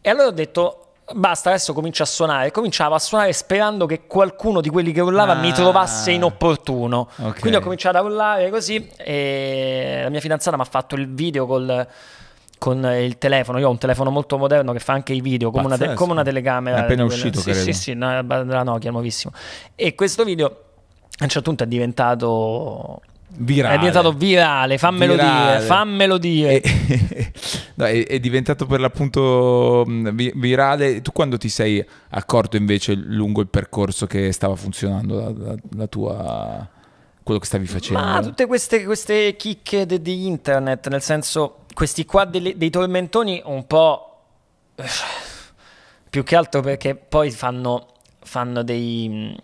E allora ho detto: basta, adesso comincia a suonare. Cominciavo a suonare sperando che qualcuno di quelli che urlava ah, mi trovasse inopportuno, okay. Quindi ho cominciato a urlare così e la mia fidanzata mi ha fatto il video col, con il telefono. Io ho un telefono molto moderno che fa anche i video come, una, te come una telecamera. È appena uscito, sì, credo. Sì, sì, no, la Nokia, nuovissimo. E questo video a un certo punto è diventato... virale. È diventato virale, fammelo virale. dire, fammelo dire. È, no, è, è diventato per l'appunto virale. Tu quando ti sei accorto invece lungo il percorso che stava funzionando la, la, la tua, quello che stavi facendo? Ma tutte queste, queste chicche di internet, nel senso questi qua dei, dei tormentoni un po' più che altro perché poi fanno, fanno dei...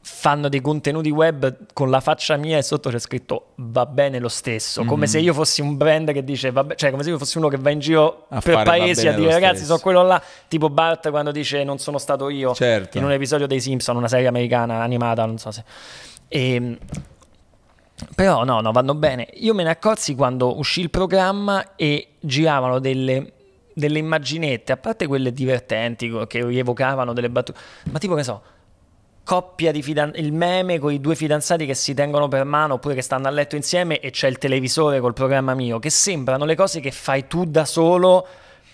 fanno dei contenuti web con la faccia mia e sotto c'è scritto va bene lo stesso, mm-hmm. come se io fossi un brand che dice va bene, cioè come se io fossi uno che va in giro a per paesi a dire ragazzi stesso. sono quello là, tipo Bart quando dice non sono stato io, certo. in un episodio dei Simpson, una serie americana animata, non so se e, però no, no, vanno bene. Io me ne accorsi quando uscì il programma e giravano delle delle immaginette, a parte quelle divertenti che rievocavano delle battute, ma tipo che so coppia di fidanzati, il meme con i due fidanzati che si tengono per mano oppure che stanno a letto insieme e c'è il televisore col programma mio, che sembrano le cose che fai tu da solo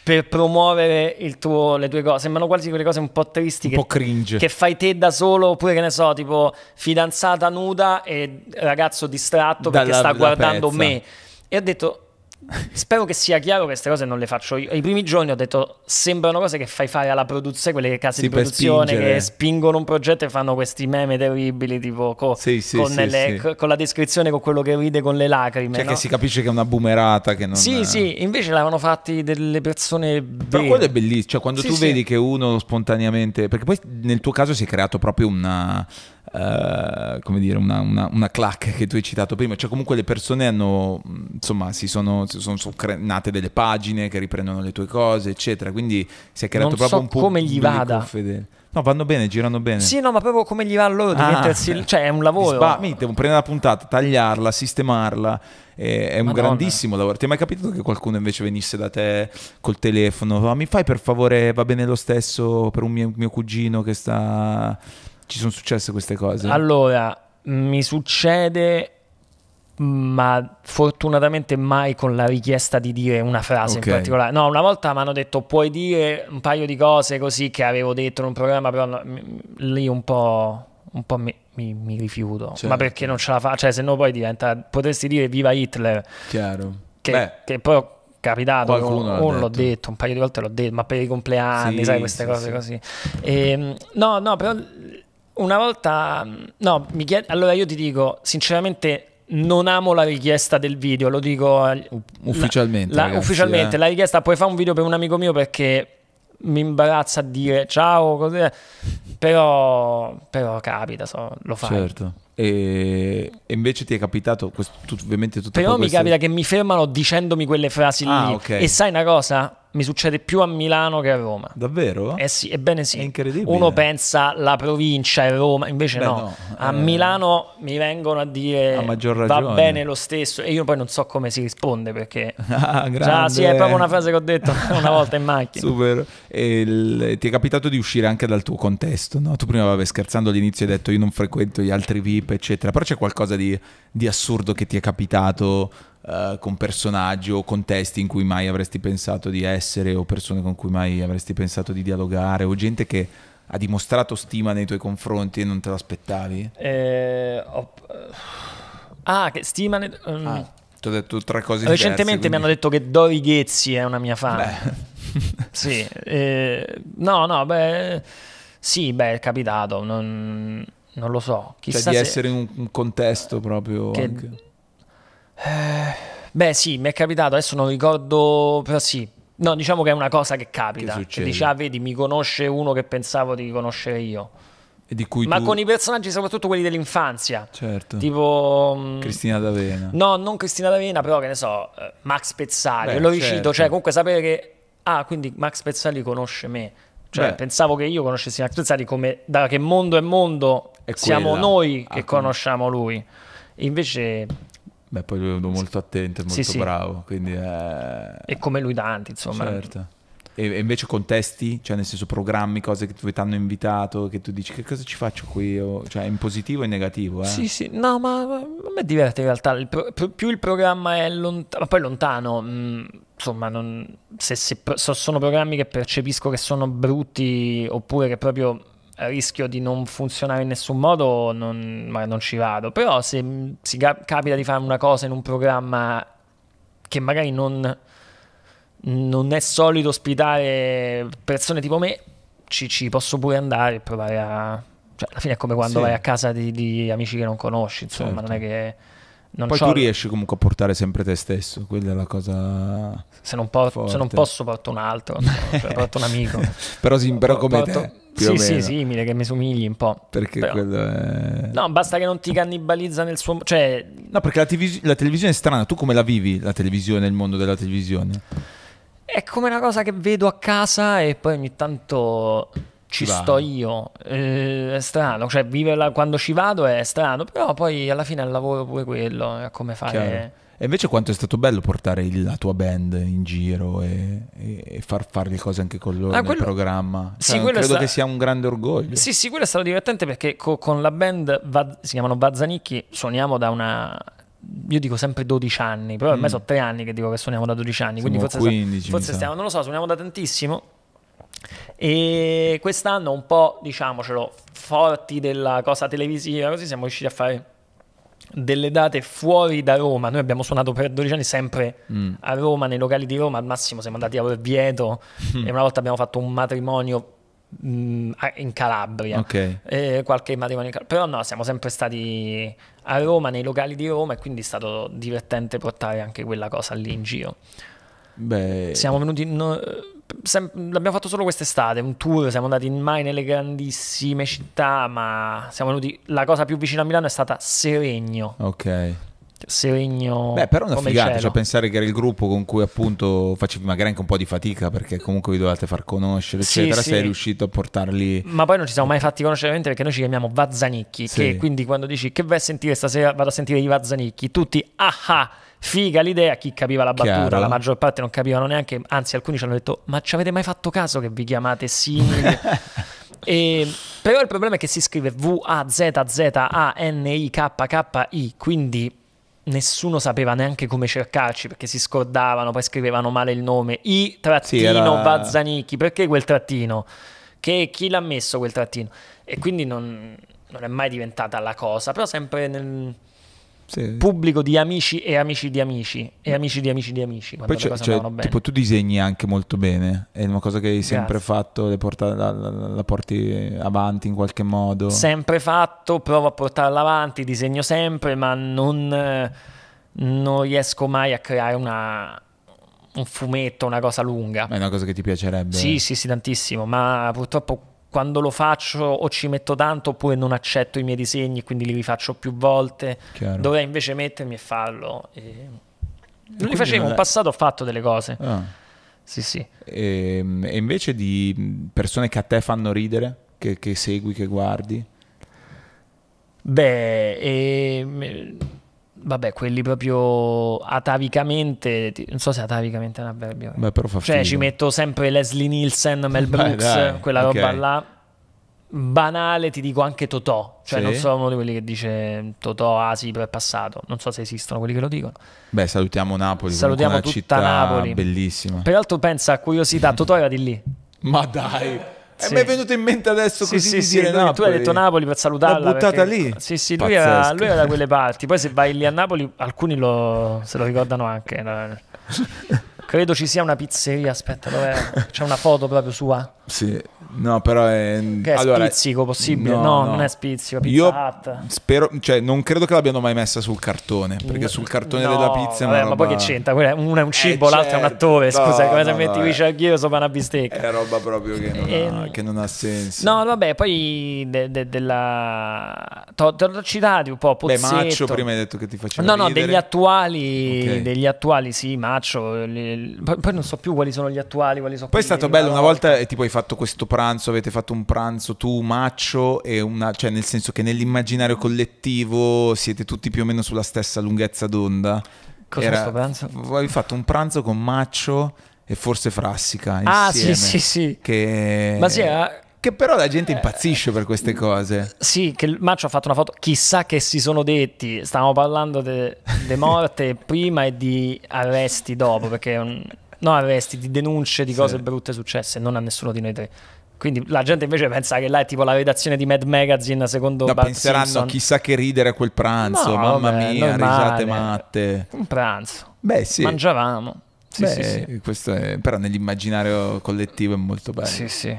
per promuovere il tuo, le tue cose, sembrano quasi quelle cose un po' tristi, un che, po' cringe, che fai te da solo, oppure che ne so, tipo fidanzata nuda e ragazzo distratto perché Dalla, sta guardando pezza. me. E ho detto spero che sia chiaro che queste cose non le faccio io. I primi giorni ho detto sembrano cose che fai fare alla produzione, quelle case sì, di produzione che spingono un progetto e fanno questi meme terribili tipo co sì, sì, con, sì, le, sì. con la descrizione, con quello che ride con le lacrime, cioè no? Che si capisce che è una boomerata che non sì è... sì invece l'avevano fatti delle persone vere. Però quello è bellissimo, cioè quando sì, tu sì. vedi che uno spontaneamente, perché poi nel tuo caso si è creato proprio una Uh, come dire una, una, una clac che tu hai citato prima, cioè comunque le persone hanno insomma si sono, sono, sono nate delle pagine che riprendono le tue cose eccetera, quindi si è creato non proprio so un po' come gli vada no vanno bene, girano bene sì no ma proprio come gli va loro di ah, mettersi eh. cioè è un lavoro, mi devo prendere la puntata, tagliarla, sistemarla, è, è un Madonna. grandissimo lavoro. Ti è mai capitato che qualcuno invece venisse da te col telefono ah, mi fai per favore va bene lo stesso per un mio, mio cugino che sta... Ci sono successe queste cose? Allora, mi succede, ma fortunatamente mai con la richiesta di dire una frase okay. in particolare. No, una volta mi hanno detto puoi dire un paio di cose così che avevo detto in un programma, però no, lì un po', un po' mi, mi, mi rifiuto. Certo. Ma perché non ce la faccio? Cioè, se no poi diventa... Potresti dire viva Hitler. Chiaro. Che, che poi è capitato, o l'ho detto, un paio di volte l'ho detto, ma per i compleanni, sì, sai, queste sì, cose sì. così. E, no, no, però... Una volta, no, mi chied... allora io ti dico, sinceramente non amo la richiesta del video, lo dico ufficialmente. La, la, ragazzi, ufficialmente, eh. la richiesta puoi fare un video per un amico mio perché mi imbarazza a dire ciao, così, però, però capita, so, lo fai. Certo. E invece ti è capitato questo, tu, ovviamente tutto Però mi queste... capita che mi fermano dicendomi quelle frasi ah, lì okay. E sai una cosa? Mi succede più a Milano che a Roma. Davvero? Eh sì, ebbene sì. È incredibile. Uno pensa la provincia è Roma, invece Beh, no. no A eh... Milano mi vengono a dire a maggior ragione. Va bene lo stesso. E io poi non so come si risponde perché ah, già, sì, è proprio una frase che ho detto una volta in macchina. Super. E il... Ti è capitato di uscire anche dal tuo contesto, no? Tu prima vabbè, scherzando all'inizio hai detto io non frequento gli altri V I P eccetera, però c'è qualcosa di, di assurdo che ti è capitato uh, con personaggi o contesti in cui mai avresti pensato di essere o persone con cui mai avresti pensato di dialogare o gente che ha dimostrato stima nei tuoi confronti e non te l'aspettavi? Eh, ho... Ah, che stima... Ne... Um... Ah, ti ho detto tre cose diverse. Recentemente quindi... mi hanno detto che Dori Ghezzi è una mia fan. Sì, eh, no, no, beh... Sì, beh, è capitato, non... Non lo so, chissà cioè di essere in un contesto proprio che... anche. Eh, beh sì, mi è capitato, adesso non ricordo, però sì, No, diciamo che è una cosa che capita. Che, che dici, ah, vedi, mi conosce uno che pensavo di conoscere io. E di cui Ma tu... con i personaggi, soprattutto quelli dell'infanzia. Certo. Tipo Cristina D'Avena. No, non Cristina D'Avena, però che ne so, Max Pezzali. Beh, lo certo. ricito, cioè comunque sapere che, ah, quindi Max Pezzali conosce me. Cioè, Beh. pensavo che io conoscessi Max Pezzali come da che mondo è mondo è siamo noi che ah, conosciamo lui. Invece... Beh, poi lui è molto attento e molto sì, bravo, quindi è... E come lui Dante, insomma. Certo. E invece contesti, cioè nel senso programmi, cose che ti hanno invitato, che tu dici che cosa ci faccio qui, o, cioè in positivo e in negativo, eh? Sì, sì, no, ma a me diverte in realtà, il pro, più il programma è lontano, ma poi lontano, mh, insomma, non, se, se so, sono programmi che percepisco che sono brutti oppure che proprio rischio di non funzionare in nessun modo, non, ma non ci vado, però se mh, si cap capita di fare una cosa in un programma che magari non... non è solito ospitare persone tipo me, ci, ci posso pure andare e provare a... Cioè, alla fine è come quando sì. vai a casa di, di amici che non conosci, insomma, certo. non è che... Non Poi tu riesci comunque a portare sempre te stesso, quella è la cosa... Se non, porto, se non posso porto un altro, cioè, porto un amico. Però, sì, però come porto... te... Sì, sì, simile, che mi somigli un po'. Perché però... quello è... No, basta che non ti cannibalizza nel suo... Cioè... No, perché la, la televisione è strana. Tu come la vivi, la televisione, il mondo della televisione? È come una cosa che vedo a casa e poi ogni tanto ci Va. sto io, eh, è strano, cioè viverla quando ci vado è strano, però poi alla fine al lavoro pure quello, è come fare... Chiaro. E invece quanto è stato bello portare il, la tua band in giro e, e, e far fare le cose anche con loro ah, nel quello... programma, cioè, sì, credo sta... che sia un grande orgoglio. Sì, sì, quello è stato divertente perché co con la band, va si chiamano Vazzanikki, suoniamo da una... Io dico sempre dodici anni, però ormai mm. sono tre anni che dico che suoniamo da dodici anni, quindi forse, quindici, forse stiamo, non lo so, suoniamo da tantissimo. E quest'anno un po', diciamocelo, forti della cosa televisiva, così siamo riusciti a fare delle date fuori da Roma. Noi abbiamo suonato per dodici anni sempre mm. a Roma, nei locali di Roma, al massimo siamo andati a Orvieto mm. e una volta abbiamo fatto un matrimonio in Calabria, okay. eh, qualche matrimonio in Calabria, però no, siamo sempre stati a Roma, nei locali di Roma, e quindi è stato divertente portare anche quella cosa lì in giro. Beh, siamo venuti, no, l'abbiamo fatto solo quest'estate, un tour, siamo andati mai nelle grandissime città, ma siamo venuti, la cosa più vicina a Milano è stata Seregno. Ok. Seregno. Beh, però è una figata, cioè pensare che era il gruppo con cui appunto facevi magari anche un po' di fatica perché comunque vi dovevate far conoscere, sì, eccetera, sì. sei riuscito a portarli. Ma poi non ci siamo mai fatti conoscere veramente perché noi ci chiamiamo Vazzanikki, sì. che quindi quando dici che vai a sentire stasera, vado a sentire i Vazzanikki, tutti ah ah, figa l'idea, chi capiva la battuta, Chiaro. la maggior parte non capivano neanche, anzi alcuni ci hanno detto ma ci avete mai fatto caso che vi chiamate simili? E, però il problema è che si scrive V A Z Z A N I K K I, quindi nessuno sapeva neanche come cercarci perché si scordavano, poi scrivevano male il nome, i trattino sì, era... Vazzanikki, perché quel trattino? Che chi l'ha messo quel trattino? E quindi non, non è mai diventata la cosa, però sempre nel sì. pubblico di amici e amici di amici e amici di amici di amici. Poi cioè, cioè, tipo tu disegni anche molto bene, è una cosa che hai sempre Grazie. fatto, le porta, la, la, la porti avanti in qualche modo. Sempre fatto, provo a portarla avanti, disegno sempre, ma non, non riesco mai a creare una, un fumetto, una cosa lunga. Ma è una cosa che ti piacerebbe? Sì, sì, sì, tantissimo, ma purtroppo quando lo faccio o ci metto tanto oppure non accetto i miei disegni, quindi li rifaccio più volte. Chiaro. Dovrei invece mettermi e farlo. E... Non li facevo, in passato ho fatto delle cose. Ah. Sì, sì. E, e invece di persone che a te fanno ridere, che, che segui, che guardi? Beh, e... vabbè, quelli proprio atavicamente, non so se atavicamente è un avverbio. Beh, però fa cioè figo. Ci metto sempre Leslie Nielsen, Mel Brooks, Beh, dai, quella okay. roba là. Banale, ti dico anche Totò, cioè sì. non sono uno di quelli che dice Totò, ah sì, però è passato, non so se esistono quelli che lo dicono. Beh, salutiamo Napoli, salutiamo una tutta città Napoli, bellissima. Peraltro pensa, curiosità, Totò era di lì. Ma dai! Sì. E mi è venuto in mente adesso così sì, di sì, dire lui, Napoli. Tu hai detto Napoli per salutarla. L'ha buttata perché, lì. Sì, sì, lui era, lui era da quelle parti. Poi se vai lì a Napoli alcuni lo, se lo ricordano anche. Credo ci sia una pizzeria, aspetta, dov'è? C'è una foto proprio sua. Sì. No, però è, che è allora, spizzico possibile. No, no, no, non è spizzico. Pizza io Hut. Spero, cioè, non credo che l'abbiano mai messa sul cartone. Perché sul cartone no, della pizza. Vabbè, roba... Ma poi che c'entra? Uno è un cibo, eh, l'altro certo. è un attore. Scusa, no, come se no, metti qui c'è anch'io sopra una bistecca? È roba proprio che non, e... ha, che non ha senso. No, vabbè, poi de, de, della. T'ho, t'ho citati un po'. Pozzetto. Beh, Maccio, prima hai detto che ti faceva No, ridere. no, degli attuali, okay. degli attuali, sì, Maccio. Le... Poi non so più quali sono gli attuali. Quali sono poi è stato bello una volta, volta e tipo hai fatto questo pranzo, avete fatto un pranzo tu, Maccio e una, cioè nel senso che nell'immaginario collettivo siete tutti più o meno sulla stessa lunghezza d'onda. Cosa era questo pranzo? Avevi fatto un pranzo con Maccio e forse Frassica insieme. Ah sì sì sì. Che... Ma sì, eh... Che però la gente impazzisce per queste cose. Sì, che Maccio ha fatto una foto. Chissà che si sono detti. Stavamo parlando di morte prima e di arresti dopo. Perché un... no, arresti, di denunce, di cose sì. brutte successe. Non a nessuno di noi tre. Quindi la gente invece pensa che là è tipo la redazione di Mad Magazine secondo no, Bart penseranno Simpson. Chissà che ridere a quel pranzo, no, mamma vabbè, mia, normale. Risate matte. Un pranzo. Beh sì. Mangiavamo sì, Beh, sì, sì. Questo è... Però nell'immaginario collettivo è molto bello. Sì sì.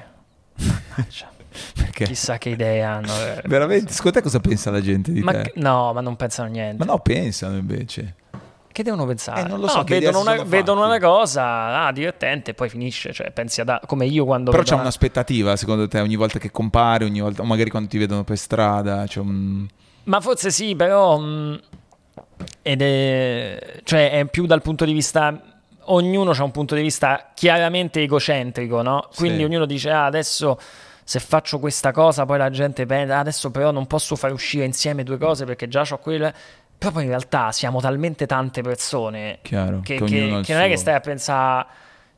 Perché? Chissà che idee hanno. Veramente? Secondo te cosa pensa la gente di ma te? No, ma non pensano niente. Ma no, pensano invece. Che devono pensare? Eh, non lo so, no, vedono, una, vedono una cosa ah, divertente e poi finisce. Cioè, pensi ad a... come io quando. Però c'è una... un'aspettativa, secondo te, ogni volta che compare, ogni volta, o magari quando ti vedono per strada. Cioè un... Ma forse sì, però. Mh, ed è. Cioè, è più dal punto di vista. Ognuno ha un punto di vista chiaramente egocentrico, no? Quindi sì. ognuno dice ah, adesso se faccio questa cosa poi la gente pensa ah, adesso però non posso far uscire insieme due cose perché già ho quella. Però poi in realtà siamo talmente tante persone Chiaro, che, che, che, che non è che stai a pensare,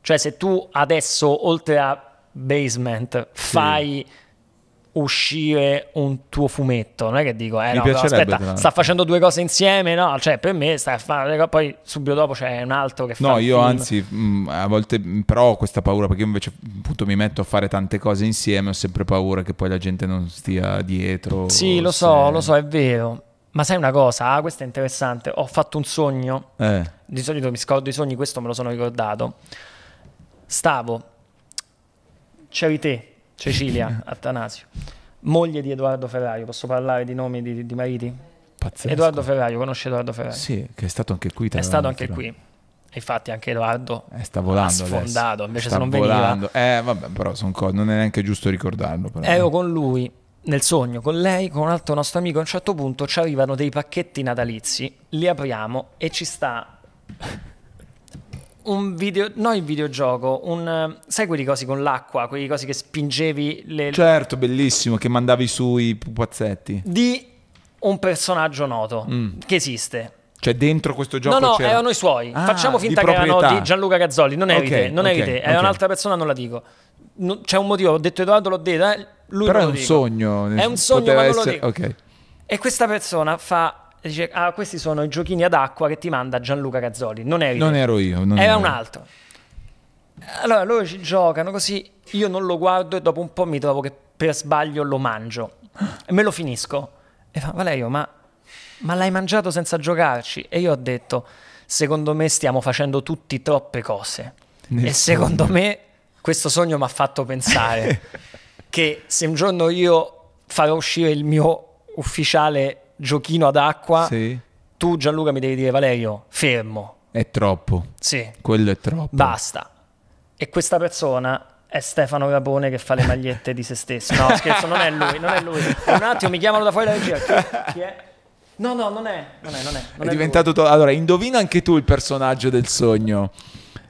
cioè se tu adesso oltre a Basement sì. fai uscire un tuo fumetto, non è che dico eh Mi no però aspetta sta facendo due cose insieme, no, cioè per me stai a fare poi subito dopo c'è un altro che fa no io film. Anzi mh, a volte però ho questa paura perché io invece appunto mi metto a fare tante cose insieme, ho sempre paura che poi la gente non stia dietro. Sì lo se... so lo so è vero. Ma sai una cosa, ah, questo è interessante, ho fatto un sogno eh. Di solito mi scordo i sogni, questo me lo sono ricordato. Stavo c'eri te Cecilia Attanasio, moglie di Edoardo Ferrario. Posso parlare di nomi di, di mariti? Pazzesco. Edoardo Ferrario, conosce Edoardo Ferrario? Sì, che è stato anche qui. È stato anche qui. Infatti anche Edoardo eh, sta volando, ha sfondato adesso. Invece sta se non volando. Veniva eh, vabbè, però son co non è neanche giusto ricordarlo però. Ero con lui nel sogno, con lei, con un altro nostro amico. A un certo punto ci arrivano dei pacchetti natalizi, li apriamo e ci sta... un video, no il videogioco, un, sai quelli cosi con l'acqua, quelli cosi che spingevi le... Certo, bellissimo, che mandavi sui pupazzetti. Di un personaggio noto, mm. che esiste. Cioè dentro questo gioco No, no, erano i suoi, ah, facciamo finta che erano di Gianluca Gazzoli, non eri okay, te, non eri okay, te, era okay. un'altra persona, non la dico. C'è un motivo, ho detto Edoardo, l'ho detto, eh, lui Però è un dico. sogno. È un sogno, Poteva ma non essere... lo dico. Okay. E questa persona fa... Dice, ah, questi sono i giochini ad acqua che ti manda Gianluca Gazzoli. Non eri Non ero io. Non era ero. un altro. Allora loro ci giocano così. Io non lo guardo e dopo un po' mi trovo che per sbaglio lo mangio. E me lo finisco. E fa, Valerio, ma, ma l'hai mangiato senza giocarci? E io ho detto, secondo me stiamo facendo tutti troppe cose. Nessuno. E secondo me questo sogno mi ha fatto pensare che se un giorno io farò uscire il mio ufficiale... giochino ad acqua sì. tu Gianluca mi devi dire Valerio fermo, è troppo, sì quello è troppo, basta. E questa persona è Stefano Rapone che fa le magliette di se stesso. No scherzo, non è lui, non è lui. Un attimo, mi chiamano da fuori la regia. Chi è? No no non è, non è, non è, non è, è diventato to... Allora indovina anche tu il personaggio del sogno.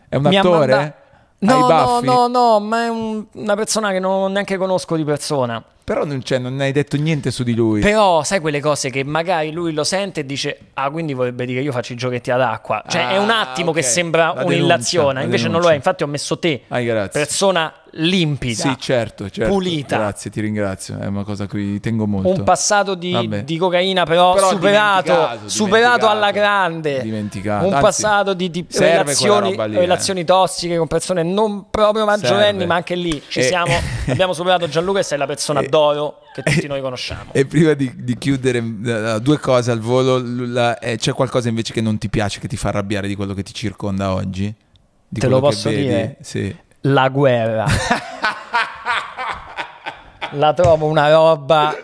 È un mi attore? Manda... No, no, no, no, ma è un, una persona che non neanche conosco di persona. Però non, c'è, non hai detto niente su di lui. Però sai quelle cose che magari lui lo sente e dice ah, quindi vorrebbe dire io faccio i giochetti ad acqua. Cioè ah, è un attimo okay. che sembra un'illazione, invece denuncia. non lo è. Infatti ho messo te, ah, persona limpida, sì, certo, certo. pulita. Grazie, ti ringrazio, è una cosa a cui tengo molto. Un passato di, di cocaina però, però superato, dimenticato, superato dimenticato, alla grande. Dimenticato. Un passato Anzi, di, di relazioni, lì, relazioni eh. tossiche con persone non proprio maggiorenni serve. Ma anche lì ci eh. siamo, abbiamo superato Gianluca e sei la persona eh. d'oro che tutti noi conosciamo. E prima di, di chiudere, due cose al volo. C'è qualcosa invece che non ti piace, che ti fa arrabbiare di quello che ti circonda oggi? Di Te lo posso che vedi? dire? Sì. La guerra. la trovo una roba...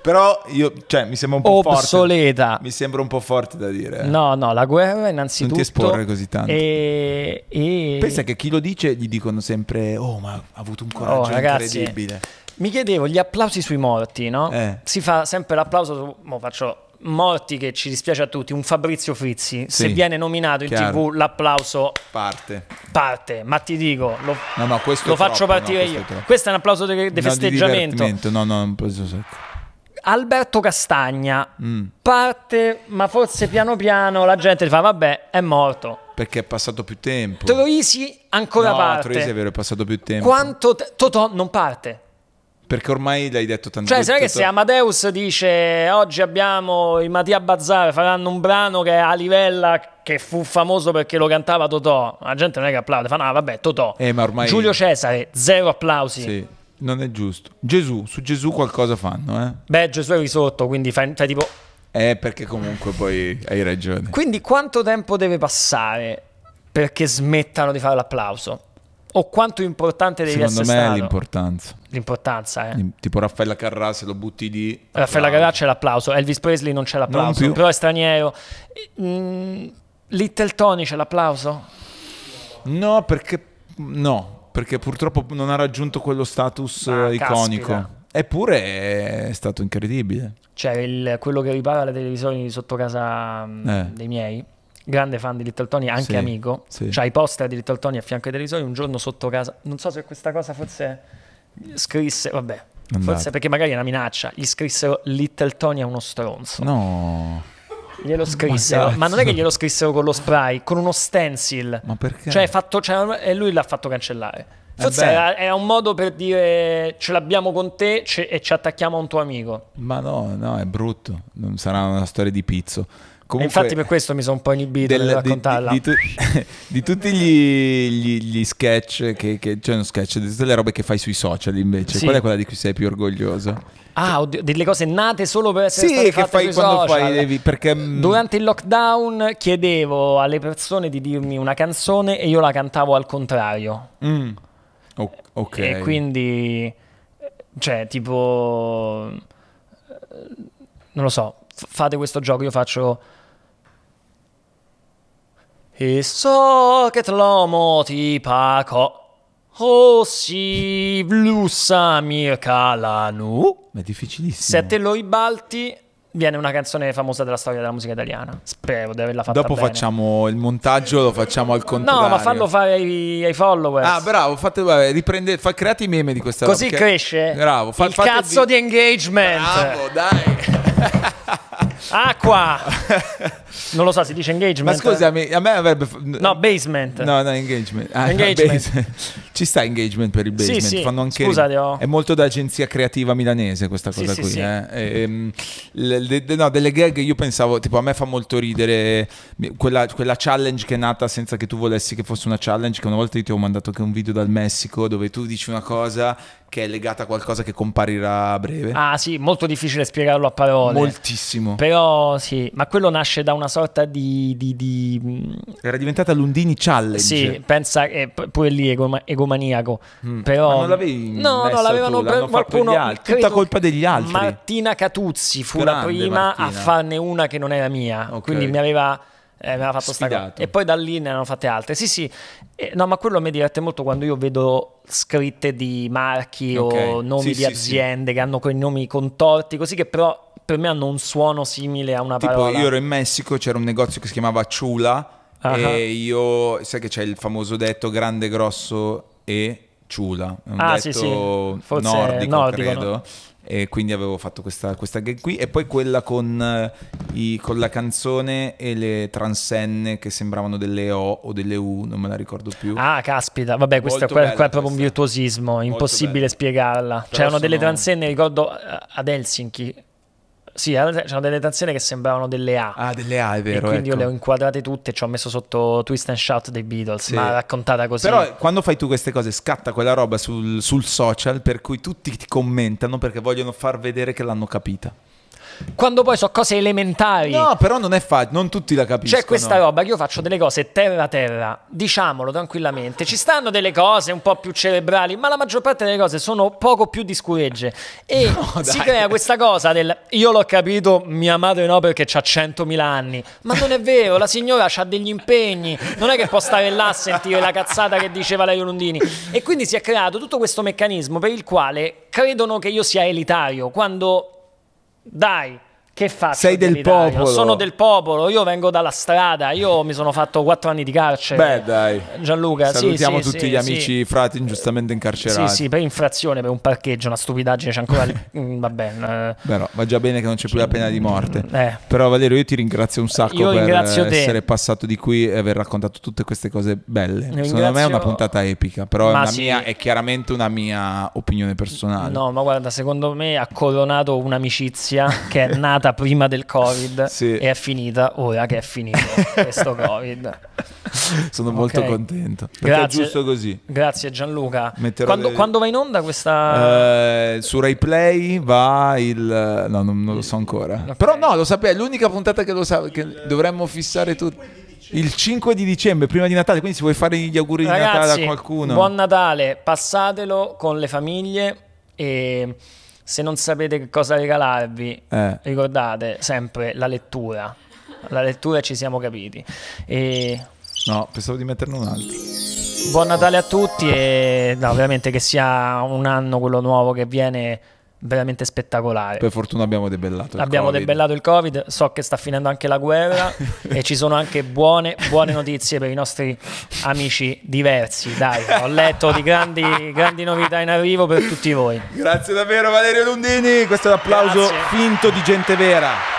Però io, cioè, mi sembra un po' obsoleta. Forte. Mi sembra un po' forte da dire. No, no, la guerra innanzitutto... Non ti esporre così tanto. E... e... Pensa che chi lo dice gli dicono sempre, oh, ma ha avuto un coraggio oh, ragazzi, incredibile. Mi chiedevo, gli applausi sui morti, no? Eh. Si fa sempre l'applauso su... Mo faccio... morti che ci dispiace a tutti, un Fabrizio Frizzi, sì, se viene nominato in chiaro. tv l'applauso parte. parte ma ti dico, lo, no, no, questo lo faccio troppo, partire no, questo io è questo è un applauso di no, festeggiamento no, no, un Alberto Castagna mm. parte, ma forse piano piano la gente fa vabbè è morto perché è passato più tempo. Troisi ancora no, parte Troisi è vero, è passato più tempo. Quanto te Totò non parte perché ormai l'hai detto tanto. Cioè, sai che se Amadeus dice oggi abbiamo i Mattia Bazzar, faranno un brano che è a livella, che fu famoso perché lo cantava Totò, la gente non è che applaude, fa no vabbè Totò. Eh, ma ormai... Giulio Cesare, zero applausi. Sì, non è giusto. Gesù, su Gesù qualcosa fanno, eh? Beh, Gesù è risotto, quindi fai, fai tipo... Eh, perché comunque poi hai ragione. Quindi quanto tempo deve passare perché smettano di fare l'applauso? O quanto importante devi essere stato? Secondo me è l'importanza. L'importanza, eh. Tipo Raffaella Carrà, se lo butti lì... Raffaella Carrà c'è l'applauso, Elvis Presley non c'è l'applauso, però è straniero. Mm, Little Tony c'è l'applauso? No, perché... No, perché purtroppo non ha raggiunto quello status ah, iconico. Caspita. Eppure è stato incredibile. Cioè, il, quello che ripara le televisioni sotto casa eh. dei miei... Grande fan di Little Tony, anche sì, amico. Sì. C'ha i poster di Little Tony a fianco ai televisori. Un giorno sotto casa, non so se questa cosa forse scrisse, vabbè, Andate. forse perché magari è una minaccia. Gli scrissero Little Tony è uno stronzo. No, glielo scrissero, ma, ma non è che glielo scrissero con lo spray, con uno stencil. Ma perché? Cioè, fatto, cioè, e lui l'ha fatto cancellare. Forse era, era un modo per dire ce l'abbiamo con te ce, e ci attacchiamo a un tuo amico. Ma no, no, è brutto. Non sarà una storia di pizzo. Comunque, infatti per questo mi sono un po' inibito nel raccontarla. Di, di, di, tu, di tutti gli, gli, gli sketch, che, che, cioè uno sketch, di tutte le robe che fai sui social invece, sì. Qual è quella di cui sei più orgoglioso? Ah, oddio, delle cose nate solo per essere sì, state fatte fai sui social. Fai, devi, perché... Durante il lockdown chiedevo alle persone di dirmi una canzone e io la cantavo al contrario. Mm. O ok. E quindi, cioè tipo, non lo so, fate questo gioco, io faccio... E so che tlomo ti paco o si blussa mirca la nu. Ma è difficilissimo. Se te lo ribalti viene una canzone famosa della storia della musica italiana. Spero di averla fatta dopo bene. Facciamo il montaggio, lo facciamo al contrario. No, ma fallo fare ai, ai follower. Ah, bravo, fate, vabbè, riprende, fa, create i meme di questa così roba, cresce bravo, fa, il cazzo di... di engagement. Bravo, dai. Acqua. Non lo so, si dice engagement. Ma scusami, a me avrebbe... No, basement. No, no, engagement, ah, engagement. No, basement. Ci sta engagement per il basement, sì, sì. Fanno anche... Scusate, oh. È molto da agenzia creativa milanese questa cosa, sì, qui, sì, eh. Sì. E, um, le, le, no, delle gag io pensavo, tipo a me fa molto ridere quella, quella challenge che è nata senza che tu volessi che fosse una challenge, che una volta io ti ho mandato anche un video dal Messico dove tu dici una cosa che è legata a qualcosa che comparirà a breve. Ah sì, molto difficile spiegarlo a parole. Moltissimo. Però sì, ma quello nasce da una sorta di... di, di... Era diventata Lundini Challenge. Sì, pensa che pure lì egoma, egomaniaco. Mm. Però... Ma non l'avevi No, no, l'avevano per qualcuno... Altri. Tutta colpa degli altri. Martina Catuzzi fu Grande la prima Martina. a farne una che non era mia. Okay. Quindi mi aveva... Eh, mi aveva fatto sta... E poi da lì ne hanno fatte altre. Sì, sì, eh, no, ma quello mi diverte molto quando io vedo scritte di marchi, okay, o nomi sì, di sì, aziende, sì, che hanno quei nomi contorti così, che però per me hanno un suono simile a una tipo, parola. Tipo io ero in Messico, c'era un negozio che si chiamava Ciula, uh-huh, e io, sai che c'è il famoso detto grande, grosso e Ciula, è un ah, detto sì, sì. nordico, nordico, credo, no? E quindi avevo fatto questa, questa gag qui. E poi quella con, i, con la canzone e le transenne che sembravano delle O o delle U, non me la ricordo più. Ah, caspita, vabbè, questo è, qua, bella, qua è proprio questa. un virtuosismo, molto impossibile bella. spiegarla. C'erano delle transenne, ricordo, ad Helsinki. Sì, c'erano delle canzoni che sembravano delle A. Ah, delle A, è vero. E quindi ecco, io le ho inquadrate tutte, ci ho messo sotto Twist and Shout dei Beatles, sì, ma raccontata così. Però quando fai tu queste cose scatta quella roba sul, sul social per cui tutti ti commentano perché vogliono far vedere che l'hanno capita. quando poi so cose elementari. No, però non è facile, non tutti la capiscono. C'è questa roba che io faccio delle cose terra terra, diciamolo tranquillamente. Ci stanno delle cose un po' più cerebrali, ma la maggior parte delle cose sono poco più di scuregge. E no, si crea questa cosa del io l'ho capito, mia madre no perché c'ha centomila anni. Ma non è vero, la signora c'ha degli impegni, non è che può stare là a sentire la cazzata che diceva Valerio Lundini. E quindi si è creato tutto questo meccanismo per il quale credono che io sia elitario, quando... Dai, che faccio? Sei del popolo. Sono del popolo, io vengo dalla strada, io mi sono fatto quattro anni di carcere. Beh, dai. Gianluca, salutiamo sì, tutti sì, gli amici sì. frati ingiustamente incarcerati. Sì, sì, per infrazione, per un parcheggio, una stupidaggine, c'è ancora lì. Va bene. Beh, no, va già bene che non c'è più la pena di morte. Eh. Però Valerio, io ti ringrazio un sacco io per essere te. passato di qui e aver raccontato tutte queste cose belle. Ringrazio... Secondo me è una puntata epica, però è, una sì. mia, è chiaramente una mia opinione personale. No, ma guarda, secondo me ha coronato un'amicizia che è nata prima del Covid sì. e è finita ora che è finito questo Covid. Sono okay. molto contento perché grazie, è giusto così. Grazie Gianluca. Quando, le... quando va in onda questa eh, su Rayplay va il no non, non lo so ancora okay. però no lo sapevo, è l'unica puntata che lo sa che dovremmo fissare tutti. Il cinque di dicembre, prima di Natale, quindi se vuoi fare gli auguri di Ragazzi, Natale a qualcuno, buon Natale, passatelo con le famiglie e se non sapete che cosa regalarvi, eh. ricordate sempre la lettura. La lettura ci siamo capiti. E... No, pensavo di metterne un altro. Buon Natale a tutti e no, veramente che sia un anno quello nuovo che viene veramente spettacolare. Per fortuna abbiamo debellato il abbiamo Covid. debellato il Covid, so che sta finendo anche la guerra e ci sono anche buone buone notizie per i nostri amici diversi. Dai, ho letto di grandi, grandi novità in arrivo per tutti voi. Grazie davvero Valerio Lundini, questo è l'applauso finto di gente vera.